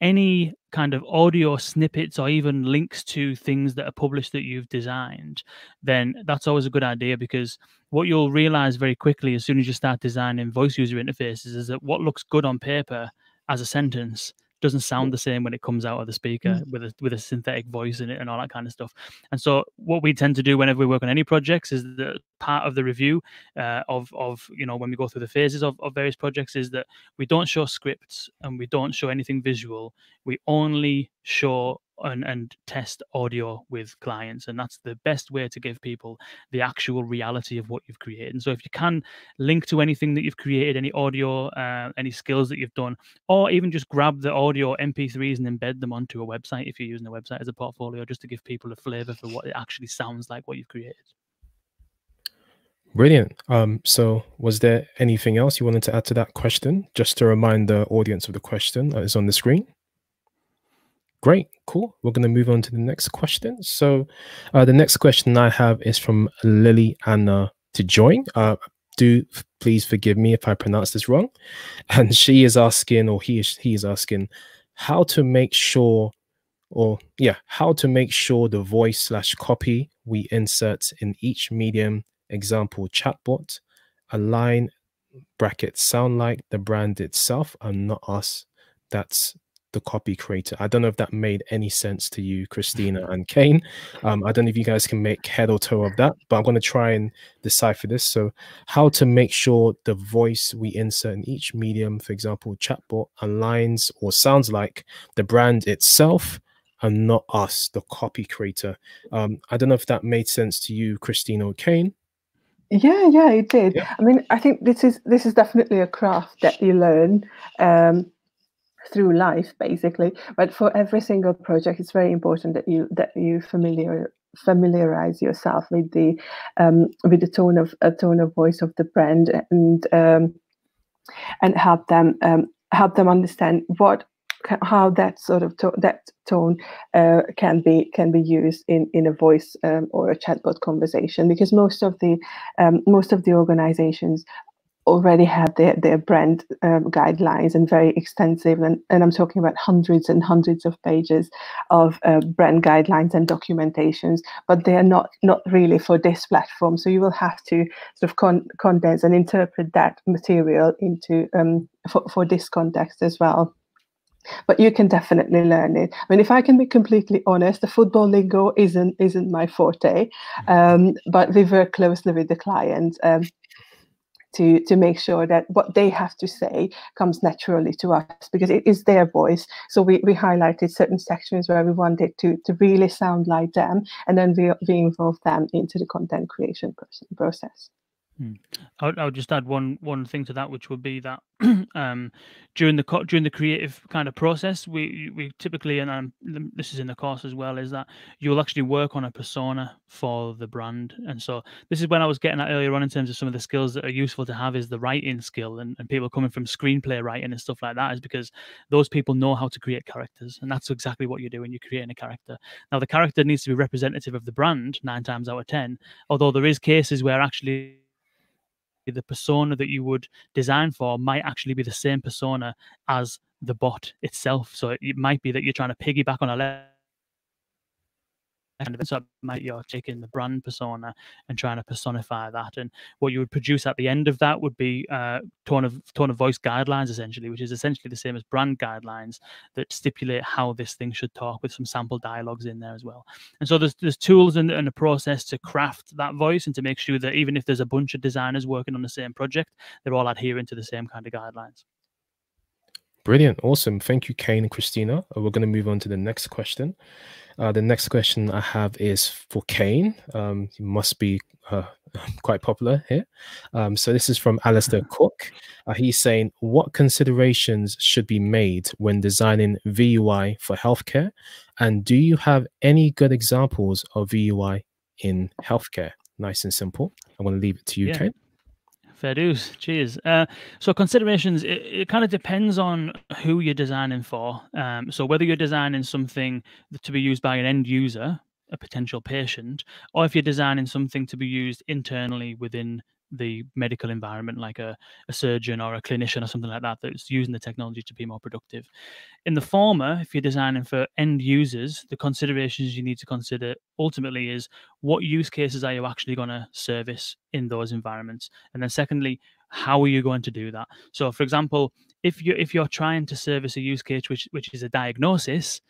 any kind of audio snippets or even links to things that are published that you've designed, then that's always a good idea, because what you'll realize very quickly as soon as you start designing voice user interfaces is that what looks good on paper as a sentence doesn't sound the same when it comes out of the speaker with a synthetic voice in it and all that kind of stuff. And so what we tend to do whenever we work on any projects is that part of the review when we go through the phases of various projects is that we don't show scripts and we don't show anything visual. We only show and test audio with clients, and that's the best way to give people the actual reality of what you've created. And so if you can link to anything that you've created, any audio, any skills that you've done, or even just grab the audio MP3s and embed them onto a website if you're using a website as a portfolio, just to give people a flavor for what it actually sounds like, what you've created. Brilliant. So was there anything else you wanted to add to that question? Just to remind the audience of the question that is on the screen. Great, cool. We're going to move on to the next question. So the next question I have is from Lily Anna to join. Do please forgive me if I pronounce this wrong. And she is asking, or he is asking, how to make sure the voice/copy we insert in each medium, example chatbot, align brackets sound like the brand itself and not us. That's the copy creator. I don't know if that made any sense to you, Christina and Kane. I don't know if you guys can make head or toe of that, but I'm going to try and decipher this. So how to make sure the voice we insert in each medium, for example, chatbot, aligns or sounds like the brand itself and not us, the copy creator. I don't know if that made sense to you, Christina or Kane. Yeah, it did. Yeah. I mean, I think this is definitely a craft that you learn through life, basically. But for every single project, it's very important that you familiarize yourself with the tone of voice of the brand, and help them understand how that sort of tone can be used in a voice or a chatbot conversation, because most of the organizations already have their brand guidelines, and very extensive, and I'm talking about hundreds and hundreds of pages of brand guidelines and documentations, but they are not really for this platform. So you will have to sort of condense and interpret that material into for this context as well. But you can definitely learn it. I mean, if I can be completely honest, the football lingo isn't my forte, but we work closely with the client to make sure that what they have to say comes naturally to us, because it is their voice. So we highlighted certain sections where we wanted to really sound like them, and then we involve them into the content creation process. I'll just add one thing to that, which would be that during the creative kind of process, we typically, and this is in the course as well, is that you'll actually work on a persona for the brand. And so this is when I was getting at earlier on in terms of some of the skills that are useful to have is the writing skill, and people coming from screenplay writing and stuff like that, is because those people know how to create characters, and that's exactly what you're doing. You're creating a character. Now the character needs to be representative of the brand 9 times out of 10, although there is cases where actually the persona that you would design for might actually be the same persona as the bot itself. So it might be that you're trying to piggyback on you're taking the brand persona and trying to personify that, and what you would produce at the end of that would be tone of voice guidelines, essentially, which is essentially the same as brand guidelines that stipulate how this thing should talk, with some sample dialogues in there as well. And so there's tools and a process to craft that voice, and to make sure that even if there's a bunch of designers working on the same project, they're all adhering to the same kind of guidelines. Brilliant. Awesome. Thank you, Kane and Christina. We're going to move on to the next question. The next question I have is for Kane. He must be quite popular here. So this is from Alistair Cook. He's saying, what considerations should be made when designing VUI for healthcare? And do you have any good examples of VUI in healthcare? Nice and simple. I'm going to leave it to you, Kane. Fair dues. Cheers. So considerations, it kind of depends on who you're designing for. So whether you're designing something to be used by an end user, a potential patient, or if you're designing something to be used internally within the medical environment, like a surgeon or a clinician or something like that, that's using the technology to be more productive. In the former, if you're designing for end users, the considerations you need to consider ultimately is what use cases are you actually going to service in those environments? And then secondly, how are you going to do that? So for example, if you're trying to service a use case which is a diagnosis,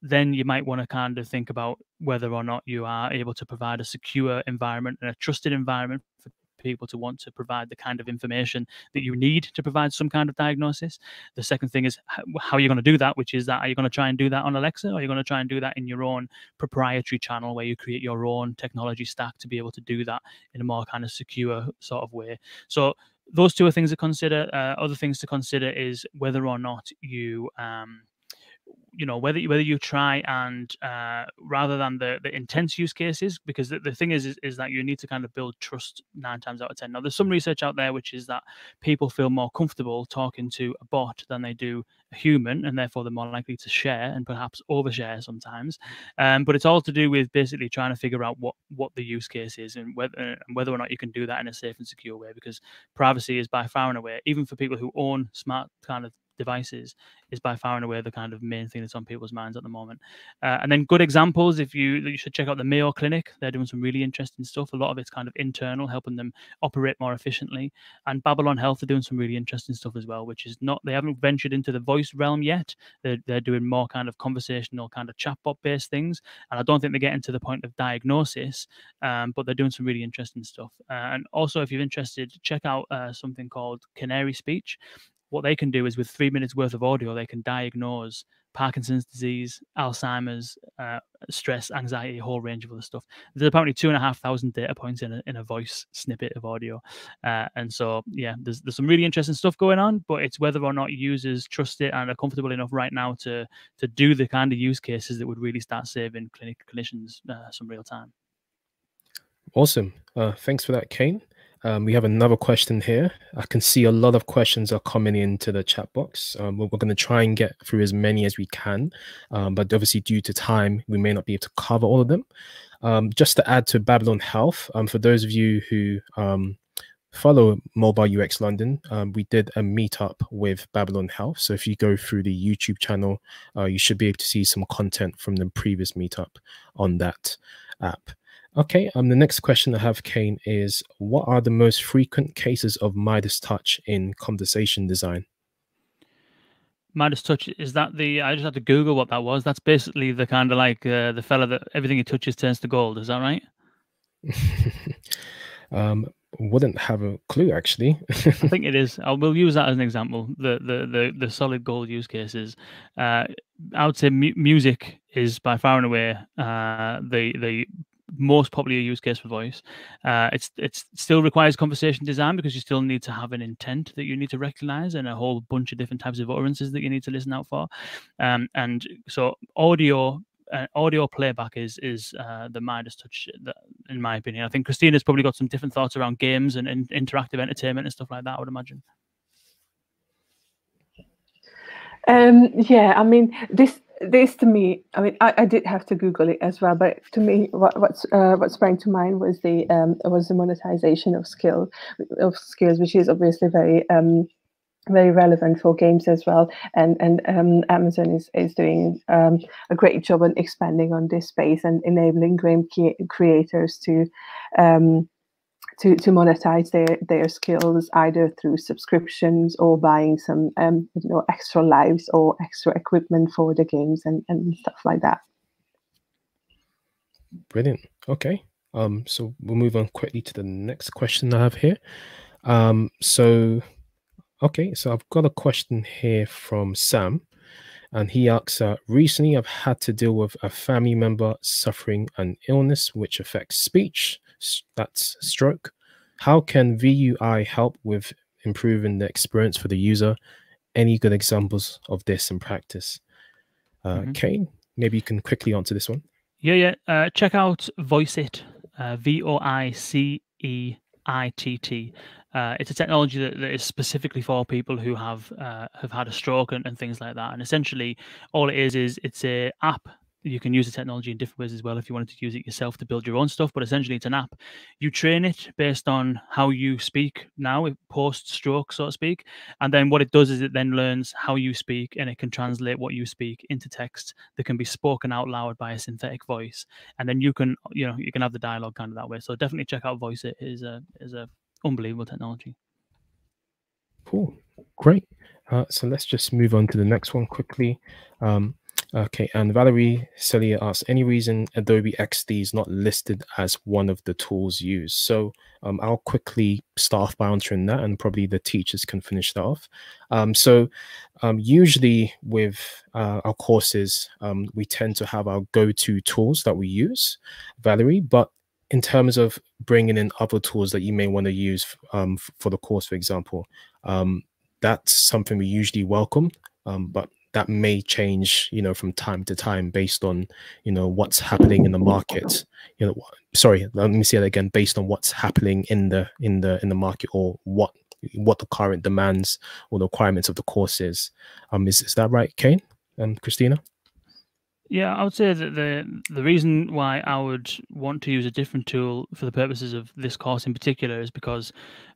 then you might want to kind of think about whether or not you are able to provide a secure environment and a trusted environment for people to want to provide the kind of information that you need to provide some kind of diagnosis. The second thing is how you're going to do that, which is that are you going to try and do that on Alexa, or are you going to try and do that in your own proprietary channel where you create your own technology stack to be able to do that in a more kind of secure sort of way? So those two are things to consider. Other things to consider is whether or not you whether you try and rather than the intense use cases, because the thing is that you need to kind of build trust 9 times out of 10. Now, there's some research out there which is that people feel more comfortable talking to a bot than they do a human, and therefore they're more likely to share and perhaps overshare sometimes. But it's all to do with basically trying to figure out what the use case is, and whether or not you can do that in a safe and secure way, because privacy is by far and away, even for people who own smart kind of devices is by far and away the kind of main thing that's on people's minds at the moment. And then good examples, if you should check out the Mayo Clinic. They're doing some really interesting stuff. A lot of it's kind of internal, helping them operate more efficiently. And Babylon Health are doing some really interesting stuff as well, which is not, they haven't ventured into the voice realm yet. They're doing more kind of conversational, kind of chatbot based things. And I don't think they're getting to the point of diagnosis, but they're doing some really interesting stuff. And also, if you're interested, check out something called Canary Speech. What they can do is with 3 minutes worth of audio, they can diagnose Parkinson's disease, Alzheimer's, stress, anxiety, a whole range of other stuff. There's apparently 2,500 data points in a voice snippet of audio. And so, yeah, there's some really interesting stuff going on, but it's whether or not users trust it and are comfortable enough right now to do the kind of use cases that would really start saving clinicians some real time. Awesome. Thanks for that, Kane. We have another question here. I can see a lot of questions are coming into the chat box. We're going to try and get through as many as we can, but obviously due to time, we may not be able to cover all of them. Just to add to Babylon Health, for those of you who follow Mobile UX London, we did a meetup with Babylon Health. So if you go through the YouTube channel, you should be able to see some content from the previous meetup on that app. Okay, the next question I have, Kane, is what are the most frequent cases of Midas touch in conversation design? Midas touch, is that the, I just had to Google what that was. That's basically the kind of like the fella that everything he touches turns to gold. Is that right? Wouldn't have a clue, actually. I think it is. We'll use that as an example. The solid gold use cases. I would say music is by far and away the most popular use case for voice. It's still requires conversation design because you still need to have an intent that you need to recognize and a whole bunch of different types of utterances that you need to listen out for. And so audio playback is the Midas touch, in my opinion. I think Christina's probably got some different thoughts around games and interactive entertainment and stuff like that, I would imagine. Yeah, I mean, this to me, I mean, I did have to Google it as well, but to me, what sprang to mind was the monetization of skills, which is obviously very very relevant for games as well, and Amazon is doing a great job on expanding on this space and enabling game creators to monetize their skills either through subscriptions or buying some extra lives or extra equipment for the games and stuff like that. Brilliant. Okay. So we'll move on quickly to the next question I have here. So I've got a question here from Sam, and he asks, recently I've had to deal with a family member suffering an illness which affects speech. That's stroke. How can VUI help with improving the experience for the user? Any good examples of this in practice? Kane, maybe you can quickly answer this one. Yeah. Check out Voiceit, VOICEITT. It's a technology that is specifically for people who have had a stroke and things like that. And essentially, all it is it's a app. You can use the technology in different ways as well if you wanted to use it yourself to build your own stuff, but essentially it's an app. You train it based on how you speak now, post-stroke, so to speak, and then what it does is it then learns how you speak and it can translate what you speak into text that can be spoken out loud by a synthetic voice, and then you can have the dialogue kind of that way. So definitely check out Voiceit. It is a unbelievable technology. Cool. Great. So let's just move on to the next one quickly. Okay, and Valerie Celia asks, any reason Adobe XD is not listed as one of the tools used? So I'll quickly start off by answering that, and probably the teachers can finish that off. Usually with our courses, we tend to have our go-to tools that we use, Valerie, but in terms of bringing in other tools that you may want to use for the course, for example, that's something we usually welcome, but that may change, from time to time based on, what's happening in the market. Sorry, let me say that again. Based on what's happening in the market, or what the current demands or the requirements of the course is. Is that right, Kane and Christina? Yeah, I would say that the reason why I would want to use a different tool for the purposes of this course in particular is because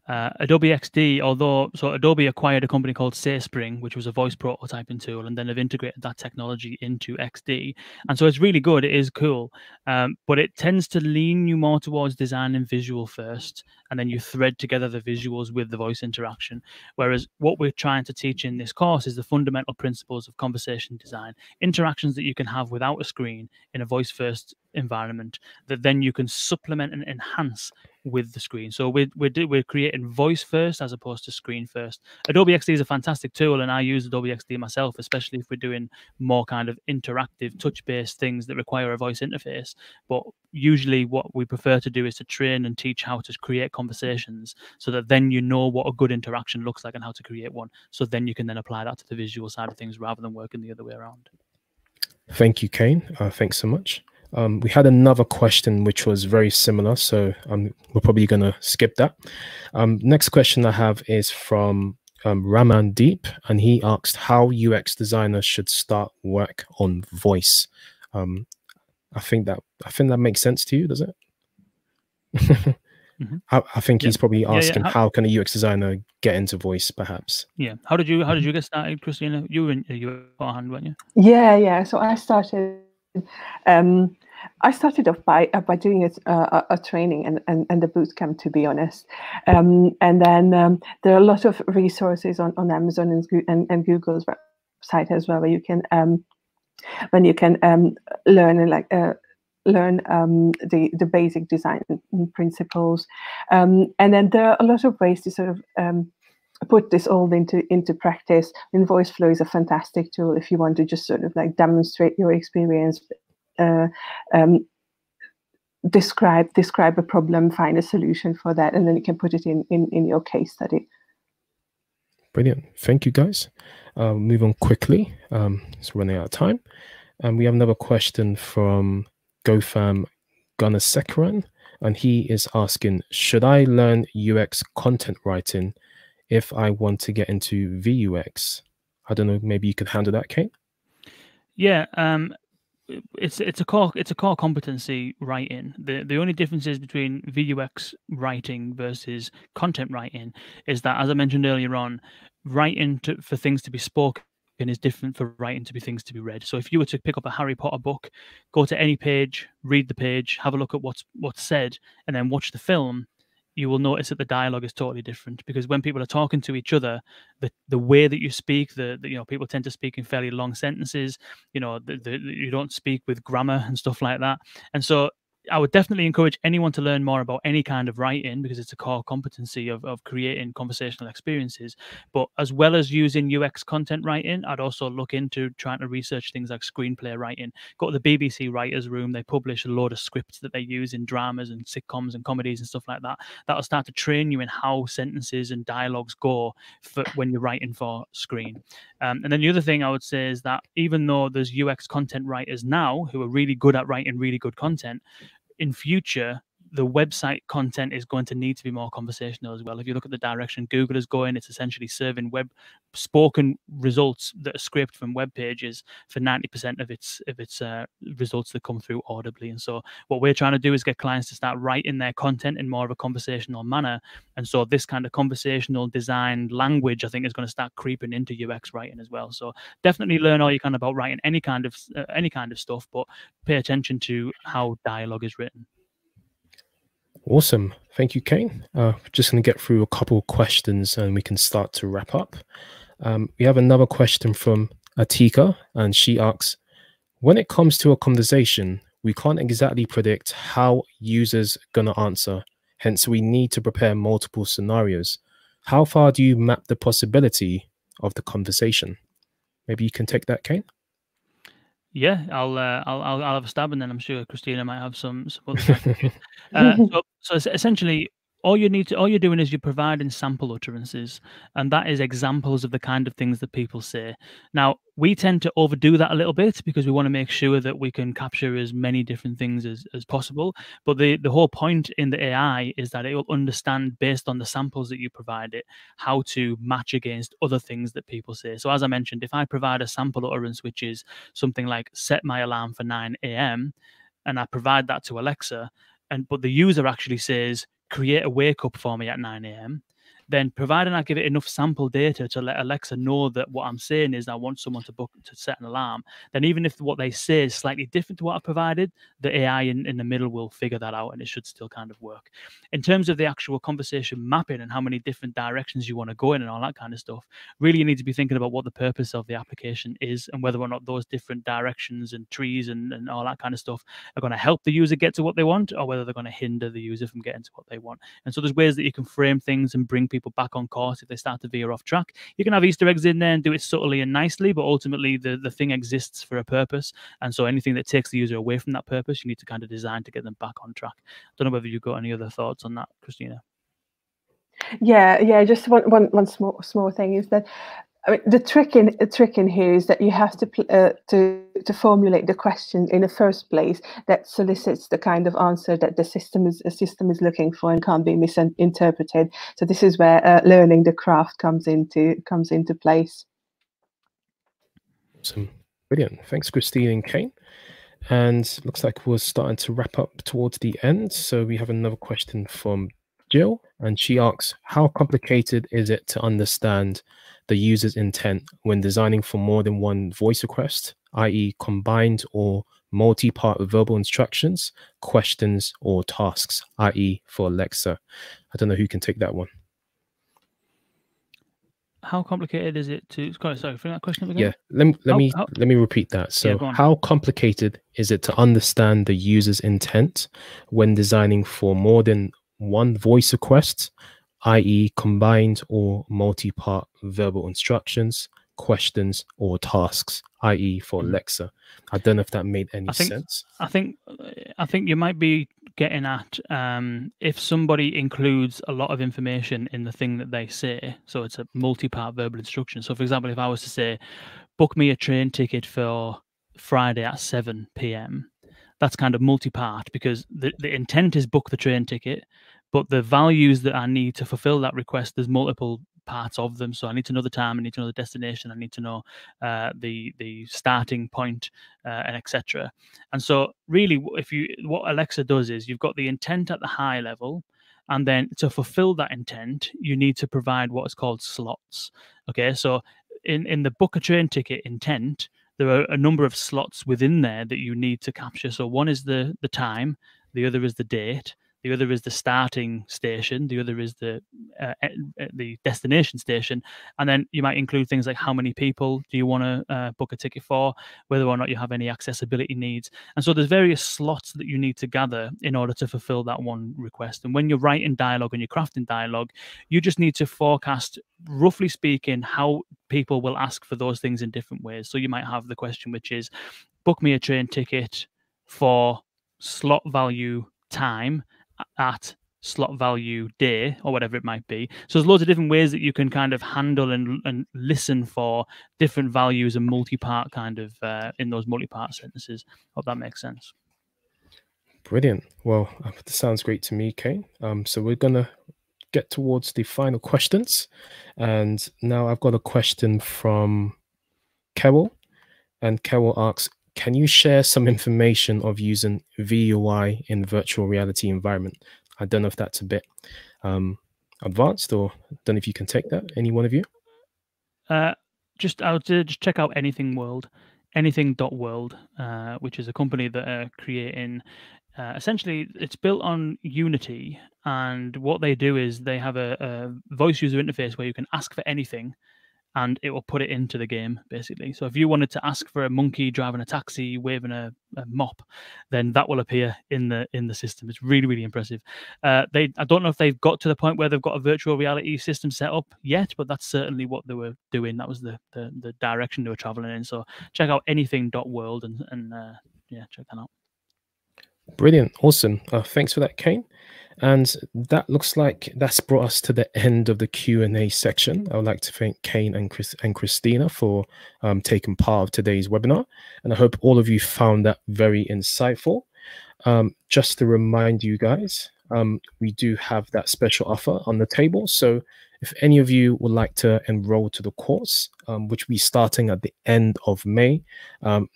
Adobe XD, so Adobe acquired a company called SateSpring, which was a voice prototyping tool, and then they've integrated that technology into XD. And so it's really good, it is cool, but it tends to lean you more towards design and visual first, and then you thread together the visuals with the voice interaction. Whereas what we're trying to teach in this course is the fundamental principles of conversation design, interactions that you can have without a screen in a voice-first environment that then you can supplement and enhance with the screen. So we're creating voice first as opposed to screen first. Adobe XD is a fantastic tool, and I use Adobe XD myself, especially if we're doing more kind of interactive touch-based things that require a voice interface. But usually what we prefer to do is to train and teach how to create conversations so that then you know what a good interaction looks like and how to create one. So then you can then apply that to the visual side of things rather than working the other way around. Thank you, Kane. Thanks so much. We had another question which was very similar, so we're probably going to skip that. Next question I have is from Raman Deep, and he asked how UX designers should start work on voice. I think that makes sense to you, does it? Mm-hmm. I think he's probably asking how can a UX designer get into voice, perhaps. Yeah. How did you get started, Christina? You were in your hand, weren't you? Yeah, yeah. So I started. I started off by doing a training and the boot camp, to be honest, and then there are a lot of resources on Amazon and Google's website as well, where you can learn and learn the basic design principles, and then there are a lot of ways to sort of put this all into practice. And Voiceflow is a fantastic tool if you want to just sort of like demonstrate your experience, describe a problem, find a solution for that, and then you can put it in your case study. Brilliant. Thank you, guys. Move on quickly. It's running out of time. And we have another question from Gofam Gunasekharan, and he is asking, should I learn UX content writing if I want to get into VUX? I don't know, maybe you could handle that, Kate? Yeah, it's a core competency, writing. The only differences between VUX writing versus content writing is that, as I mentioned earlier on, writing for things to be spoken is different for writing to be things to be read. So if you were to pick up a Harry Potter book, go to any page, read the page, have a look at what's said, and then watch the film, you will notice that the dialogue is totally different, because when people are talking to each other, the way that you speak, you know, people tend to speak in fairly long sentences, you know, you don't speak with grammar and stuff like that. And so I would definitely encourage anyone to learn more about any kind of writing, because it's a core competency of creating conversational experiences. But as well as using UX content writing, I'd also look into trying to research things like screenplay writing. Go to the BBC Writers Room. They publish a load of scripts that they use in dramas and sitcoms and comedies and stuff like that. That'll start to train you in how sentences and dialogues go for when you're writing for screen. And then the other thing I would say is that even though there's UX content writers now who are really good at writing really good content, in future, the website content is going to need to be more conversational as well. If you look at the direction Google is going, it's essentially serving web spoken results that are scraped from web pages for 90% of its results that come through audibly. And so what we're trying to do is get clients to start writing their content in more of a conversational manner. And so this kind of conversational designed language, I think, is going to start creeping into UX writing as well. So definitely learn all you can about writing any kind of stuff, but pay attention to how dialogue is written. Awesome. Thank you, Kane. Just going to get through a couple of questions and we can start to wrap up. We have another question from Atika, and she asks, when it comes to a conversation, we can't exactly predict how users going to answer. Hence, we need to prepare multiple scenarios. How far do you map the possibility of the conversation? Maybe you can take that, Kane? Yeah, I'll have a stab, and then I'm sure Christina might have some other. So essentially, all you're doing is you're providing sample utterances, and that is examples of the kind of things that people say. Now, we tend to overdo that a little bit because we want to make sure that we can capture as many different things as possible. But the whole point in the AI is that it will understand, based on the samples that you provide it, how to match against other things that people say. So as I mentioned, if I provide a sample utterance, which is something like set my alarm for 9 a.m. and I provide that to Alexa, but the user actually says, create a wake up for me at 9 a.m. then providing I give it enough sample data to let Alexa know that what I'm saying is I want someone to book to set an alarm, then even if what they say is slightly different to what I provided, the AI in the middle will figure that out and it should still kind of work. In terms of the actual conversation mapping and how many different directions you want to go in and all that kind of stuff, really you need to be thinking about what the purpose of the application is and whether or not those different directions and trees and all that kind of stuff are going to help the user get to what they want or whether they're going to hinder the user from getting to what they want. And so there's ways that you can frame things and bring people back on course if they start to veer off track. You can have Easter eggs in there and do it subtly and nicely, but ultimately the thing exists for a purpose. And so anything that takes the user away from that purpose, you need to kind of design to get them back on track. Don't know whether you've got any other thoughts on that, Christina. Yeah. Just one small thing is that, I mean, the trick in here is that you have to formulate the question in the first place that solicits the kind of answer that the system is looking for and can't be misinterpreted. So this is where learning the craft comes into place. Awesome, brilliant. Thanks, Christine and Kane. And looks like we're starting to wrap up towards the end. So we have another question from Jill, and she asks, how complicated is it to understand the user's intent when designing for more than one voice request, i.e. combined or multi-part verbal instructions, questions, or tasks, i.e. for Alexa? I don't know who can take that one. How complicated is it to, sorry, for that question again? Yeah, let me repeat that. So yeah, how complicated is it to understand the user's intent when designing for more than one voice request, i.e. combined or multi-part verbal instructions, questions, or tasks, i.e. for Alexa? I don't know if that made any sense. I think you might be getting at if somebody includes a lot of information in the thing that they say, so it's a multi-part verbal instruction. So for example, if I was to say, book me a train ticket for Friday at 7 p.m, that's kind of multi-part because the intent is book the train ticket, but the values that I need to fulfill that request, there's multiple parts of them. So I need to know the time, I need to know the destination, I need to know the starting point, and etc. And so really, what Alexa does is you've got the intent at the high level, and then to fulfill that intent, you need to provide what's called slots. Okay, so in the book a train ticket intent, there are a number of slots within there that you need to capture. So one is the time, the other is the date, the other is the starting station, the other is the destination station, and then you might include things like how many people do you want to book a ticket for, whether or not you have any accessibility needs. And so there's various slots that you need to gather in order to fulfill that one request. And when you're writing dialogue and you're crafting dialogue, you just need to forecast, roughly speaking, how people will ask for those things in different ways. So you might have the question which is, book me a train ticket for slot value time at slot value day, or whatever it might be. So there's loads of different ways that you can kind of handle and listen for different values and multi-part kind of in those multi-part sentences. Hope that makes sense. Brilliant. Well, that sounds great to me, Kane. So we're gonna get towards the final questions, and now I've got a question from Carol, and Carol asks, can you share some information of using VUI in virtual reality environment? I don't know if that's a bit advanced, or I don't know if you can take that, any one of you? Just check out Anything World, anything.world, which is a company that are creating, essentially it's built on Unity. And what they do is they have a voice user interface where you can ask for anything, and it will put it into the game, basically. So if you wanted to ask for a monkey driving a taxi, waving a mop, then that will appear in the system. It's really, really impressive. I don't know if they've got to the point where they've got a virtual reality system set up yet, but that's certainly what they were doing. That was the direction they were traveling in. So check out anything.world and yeah, check that out. Brilliant. Awesome. Thanks for that, Kane. And that looks like that's brought us to the end of the Q&A section. I would like to thank Kane and Christina for taking part of today's webinar. And I hope all of you found that very insightful. Just to remind you guys, we do have that special offer on the table. So If any of you would like to enroll to the course, which we're starting at the end of May,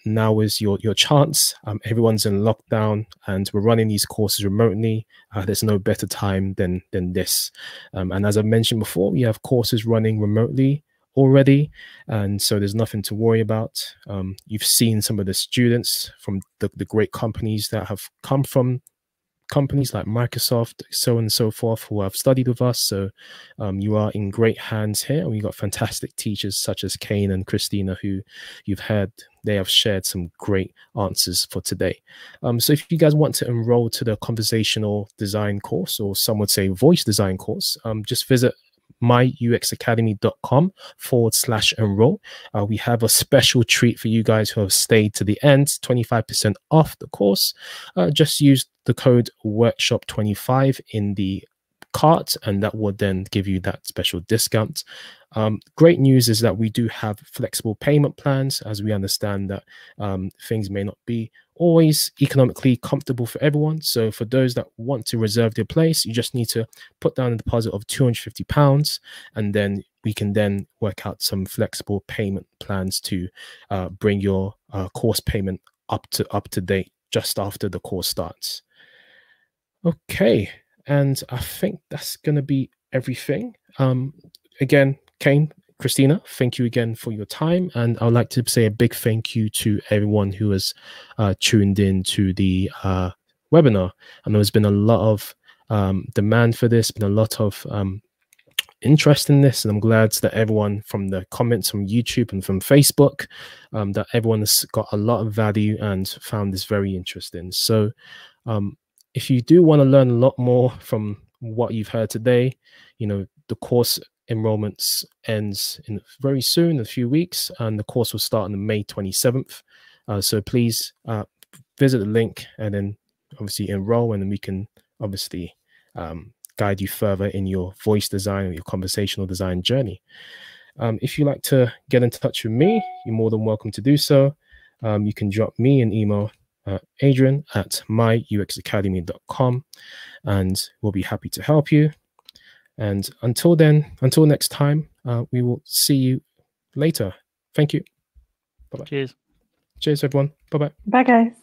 now is your chance. Everyone's in lockdown and we're running these courses remotely. There's no better time than this. And as I mentioned before, we have courses running remotely already, and so there's nothing to worry about. You've seen some of the students from the great companies that have come from companies like Microsoft, so and so forth, who have studied with us. So you are in great hands here. We've got fantastic teachers such as Kane and Christina, who you've heard. They have shared some great answers for today. So if you guys want to enroll to the conversational design course, or some would say voice design course, just visit myuxacademy.com/enroll. We have a special treat for you guys who have stayed to the end, 25% off the course. Just use the code workshop25 in the cart, and that will then give you that special discount. Great news is that we do have flexible payment plans, as we understand that things may not be always economically comfortable for everyone. So for those that want to reserve their place, you just need to put down a deposit of £250, and then we can then work out some flexible payment plans to bring your course payment up to date just after the course starts. Okay, and I think that's gonna be everything. Again, Kane, Christina, thank you again for your time, and I'd like to say a big thank you to everyone who has tuned in to the webinar. I know there's been a lot of demand for this, been a lot of interest in this, and I'm glad that everyone, from the comments from YouTube and from Facebook, that everyone has got a lot of value and found this very interesting. So if you do want to learn a lot more from what you've heard today, you know, the course enrollments ends in very soon, in a few weeks, and the course will start on May 27th. So please visit the link and then obviously enroll, and then we can obviously guide you further in your voice design and your conversational design journey. If you like to get in touch with me, you're more than welcome to do so. You can drop me an email, adrian@myuxacademy.com, and we'll be happy to help you. And until then, until next time, we will see you later. Thank you. Bye-bye. Cheers. Cheers, everyone. Bye-bye. Bye, guys.